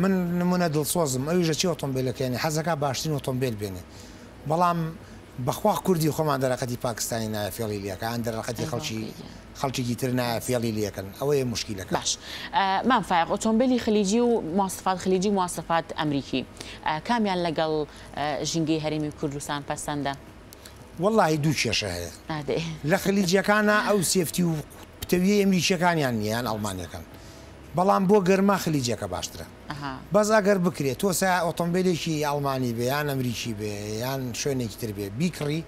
من نمونە دڵسۆزم ئەویژە چی ئۆتۆمبیلەکەیانی حەزەکە باشترین ئۆتۆمبیل بێنێ، بەڵام بەخوا کوردی خۆمان دەرەقەتی پاکستانی نایە فێڵی لەکەیان، دەرەقەتی خەڵکی خەڵکی تر نایە فێڵی لەکەن، ئەوەیە مشکلەکە. باش مانفایق ئۆتۆمبیلی خلیجی و مواصفات خلیجی و مواصفات ئەمریکی کامیان لەگەڵ ژینگەی هەرێمی کوردستان پەسەندە؟ وەڵڵاهی دوو کێشە هەیە لە خلیجیەکانە، ئەو سێفتی و پتەویە ئەمریکیەکانیان نییان ئەڵمانیەکان، بەڵام بۆ گەرما خلیجەکە باشترە. بەس ئەگەر بکرێت تۆ سا ئۆتۆمبیلێکی ئەڵمانی بێ یان ئەمریکی بێ یان شوێنێکی تر بێ، بیکڕی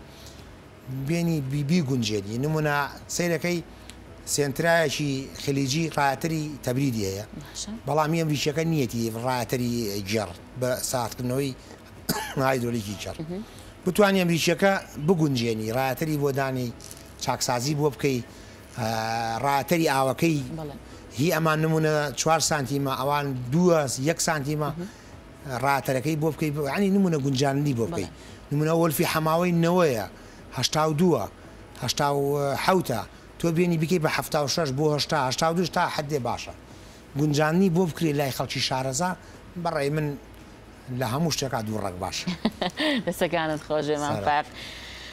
بێنی بیبی گونجێنی. نمونە سیرەکەی سێنترایەکی خلیجی ڕایەتەری تەبریدی هەیە، بەڵامی ئەمریکیەکە نیەتی ڕایەتەری جەڕ بە ساتکردنەوەی هایدرۆلیکی جەڕ، بتوانێ ئەمریکیەکە بگونجێنی، ڕایەتەری بۆ دانی چاکسازی بۆ بکەی، ڕایەتەری ئاوەکەی هی ئەمان نمونە چوار سانتیمە، ئەوان دووە یەک سانتیمە ڕاتەرەکەی بۆ بکەی، ینی نمونە گونجاندنی بۆ بکەی. نمونە وەلفی حەماوەی نەوەیە هەشتا و دووە هەشتا و حەوتە، تۆ بینی بکەی بە هەفتا و شەش بۆ هەشتا، هەشتا و دوو تا حەدێ باشە. گونجاندنی بۆ بکری لای خەڵکی شارەزا بەڕێ من لە هەموو شتێکا دوو ڕەگ باشە. دەسەکانت خۆشێمان پاک.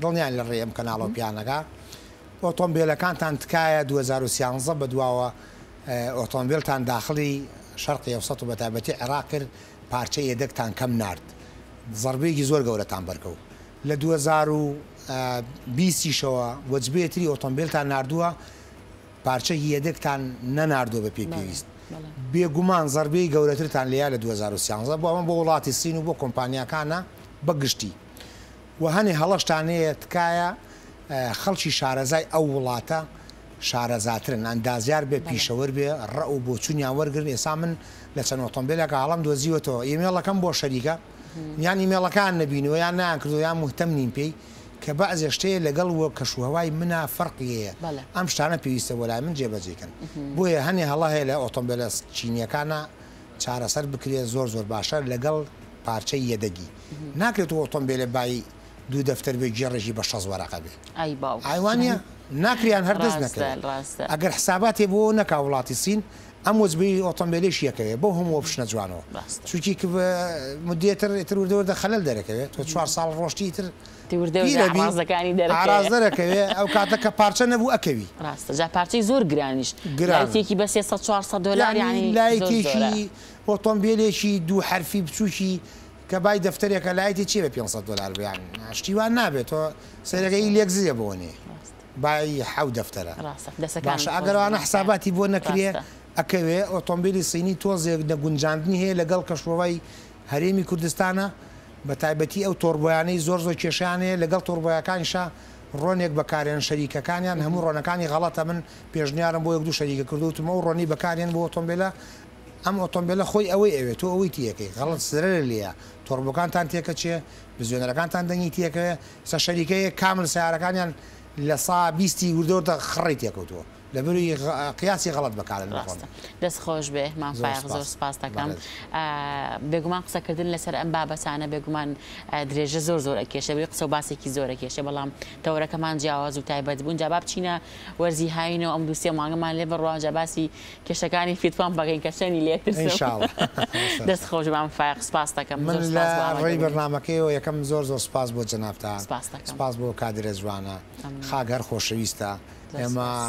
دڵنیان لە ڕێم کەناڵۆ پیانەکە ئۆتۆمبیلەکانتان تکایە دوو هەزار و سیانزە بەدواوە ئۆتۆمبیلتان داخلی شەرقی ئەوسەد و بەتابەتی عێراق کرد پارچە یەدەکتان کەم نارد، زەربەیەکی زۆر گەورەتان بەرکەوت. لە دوو هەزار و بیستەوە وەجبێتری ئۆتۆمبیلتان ناردووە، پارچە یەدەکتان نەناردووە بە پێی پێویست، بێگومان زەربەی گەورەترتان لێیە لە دوو هەزار و سیانزە. بۆ ئەمە بۆ وڵاتی سین و بۆ کۆمپانیاکانە بەگشتی و هەنێ هەڵەشتانەیە تکایە خەڵکی شارەزای ئەو وڵاتە شارەزاترن، ئەندازیار بێ، پیشەوەەر بێ، ڕە و بۆچونیان وەرگن. ئێسا من لە چەند ئۆتۆمبیلەکە هەڵام دۆزیوەتەوە، ئیمێڵەکەم بۆ شەریکە یان ئیمێڵەکان نەبینەوە یان نایان کردو یان مهتەم نین پێی کە بەعزێ شتەیە لەگەڵ وە کەشوهوای منە فەرقیەیە، ئەم شتانە پێویستە وەلای من جێبەجێکن. بۆیە هەنێ هەڵە هەیە لە ئۆتۆمبیلە چینیەکانە چارەسەر بکرێت زۆر زۆر باشە لەگەڵ پارچەی یەدەگی، ناکرێت ئۆتۆمبیلە بای دوو دەفتەر بێ گێڕێژی بە شەز وەرەقە بێ، ئایوانە ناکریان هەردەست نەکرد. ئەگەر حساباتێ بۆ نەکا وڵاتی سین ئەم وەزبی ئۆتۆمبیلێش یەکەوێت بۆ هەموو پشنە جوانەوە، چونکی مدێتر تروردەوەدە خەلل دەرەکەوێت تۆ چوار ساڵ ڕۆشتی تر ئارازدەرەکەوێت، ئەو کاتە کە پارچە نەبوو ئەکەوی ڕاستە جا پارچەی زۆر گرانیش، گرانیتێکی بە سێ سەد چوار سەد دۆلار، یعنی لایەتێکی ئۆتۆمبیلێکی دوو حرفی بچووکی کە بای دەفتەرێکە لایەتی چی بە پێنج سەد دۆلار بیان شتیوان نابێت، تۆ سەرەکەی لێکزیە بۆنێ بای حەوت دەفتەرە. باشە ئەگەرەوانە حساباتی بۆ نەکرێ ئەکەوێ ئۆتۆمبیلی سینی تۆزێک نەگونجاندنی هەیە لەگەڵ کەشوهەوای هەرێمی کوردستانە، بە تایبەتی ئەو تۆربۆیانەی زۆر زۆر کێشیان هەیە لەگەڵ تۆربۆیەکانیشا ڕۆنێک بەکارێن شەریکەکانیان، هەموو ڕۆنەکانی غەڵەتە. من پێشنیارم بۆ یەک دوو شەریکە کردوتمە و ڕۆنی بەکارێن بۆ ئۆتۆمبیلە، ئەم ئۆتۆمبیلە خۆی ئەوەی ئەوێت تۆ ئەوەی تیەکەی غەڵەت سرە لێە، تۆربەکانتان تێکە چێ، بزوێنەرەکانتان دەنگی تیەکەوێ، سە شەریکەیە کامل سیارەکانیان لە سا بیستی وردۆردە خڕی تێکەوتووە لەبەروی قیاسی غەڵەت بەکارن. دەست خۆش بێ مانفایق، زۆر سپاس دەکەم. بێگومان قسەکردن لەسەر ئەم بابەتانە بێگومان درێژە زۆر زۆر ئەکێشە، بێ قسە و باسێکی زۆر ئەکێشە، بەڵام تەورەکەمان جیاواز و تایبەت بوون. جا با بچینە وەرزی هاینەوە ئەم دووسێ مانگەمان لێ بڕوان، جا باسی کێشەکانی فیتوان بەگەین کە چەندی لێتر. دەست خۆش بێ مانفایق، سپاس دەکەم. من لە ڕێی بەرنامەکەیەوە یەکەم زۆر زۆر سپاس بۆ جەنابتان، سپاس بۆ کادرێ جوانە. خاک هەر خۆشەویستە. اما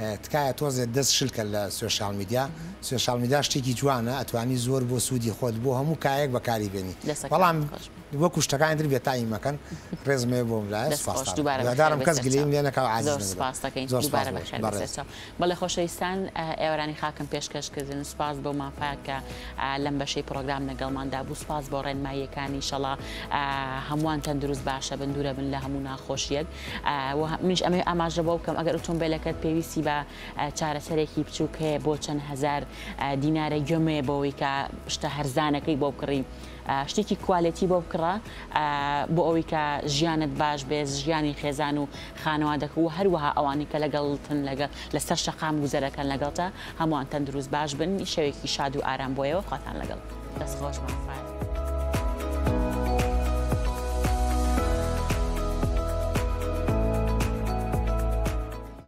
تکایە تۆزێ دەست شلکە لە سوێشال میدیا سوێشال میدیا شتێکی جوانە ئەتوانی زۆر بۆ سوودی خۆت بۆ هەموو کایەک بەکاری بێنی بەڵام وەکو شتەکانی تر بێتایم مەکەن ڕێزمێ بۆم لایە سپاس دارم کەس گلەیم لێ نەکاو عاجز سپاس دەکەین دووبارە بەخێر بەڵێ خۆشەویستان ئێوارانی خاکم پێشکەشکردن سپاس بۆ ماپایەکە لەم بەشەی پرۆگرام لەگەڵماندا بوو سپاس بۆ ڕێنماییەکان ئینشەڵا هەمووان تەندروست باشە بن دوورە بن لە هەموو ناخۆشیەک منیش ئەمێ ئاماژە بۆ بکەم ئەگەر ئۆتۆمبیلەکەت پێویستی چارەسەرێکی بچووک هەیە بۆ چەند هەزار دینارە گوێمێ بۆەوەی کە شتە هەرزانەکەی بۆ بکڕی شتێکی کوالیتی بۆ بکڕە بۆ ئەوەی کە ژیانت باش بێ ژیانی خێزان و خانەوادەکە و هەروەها ئەوانی کە لەگەڵتن لەسەر شەقام گوزەرەکەن لەگەڵتە هەمووان تەندروست باش بن شەوێکی شاد و ئارام بۆیەوە خواتان لەگەڵ دەستخۆش مافان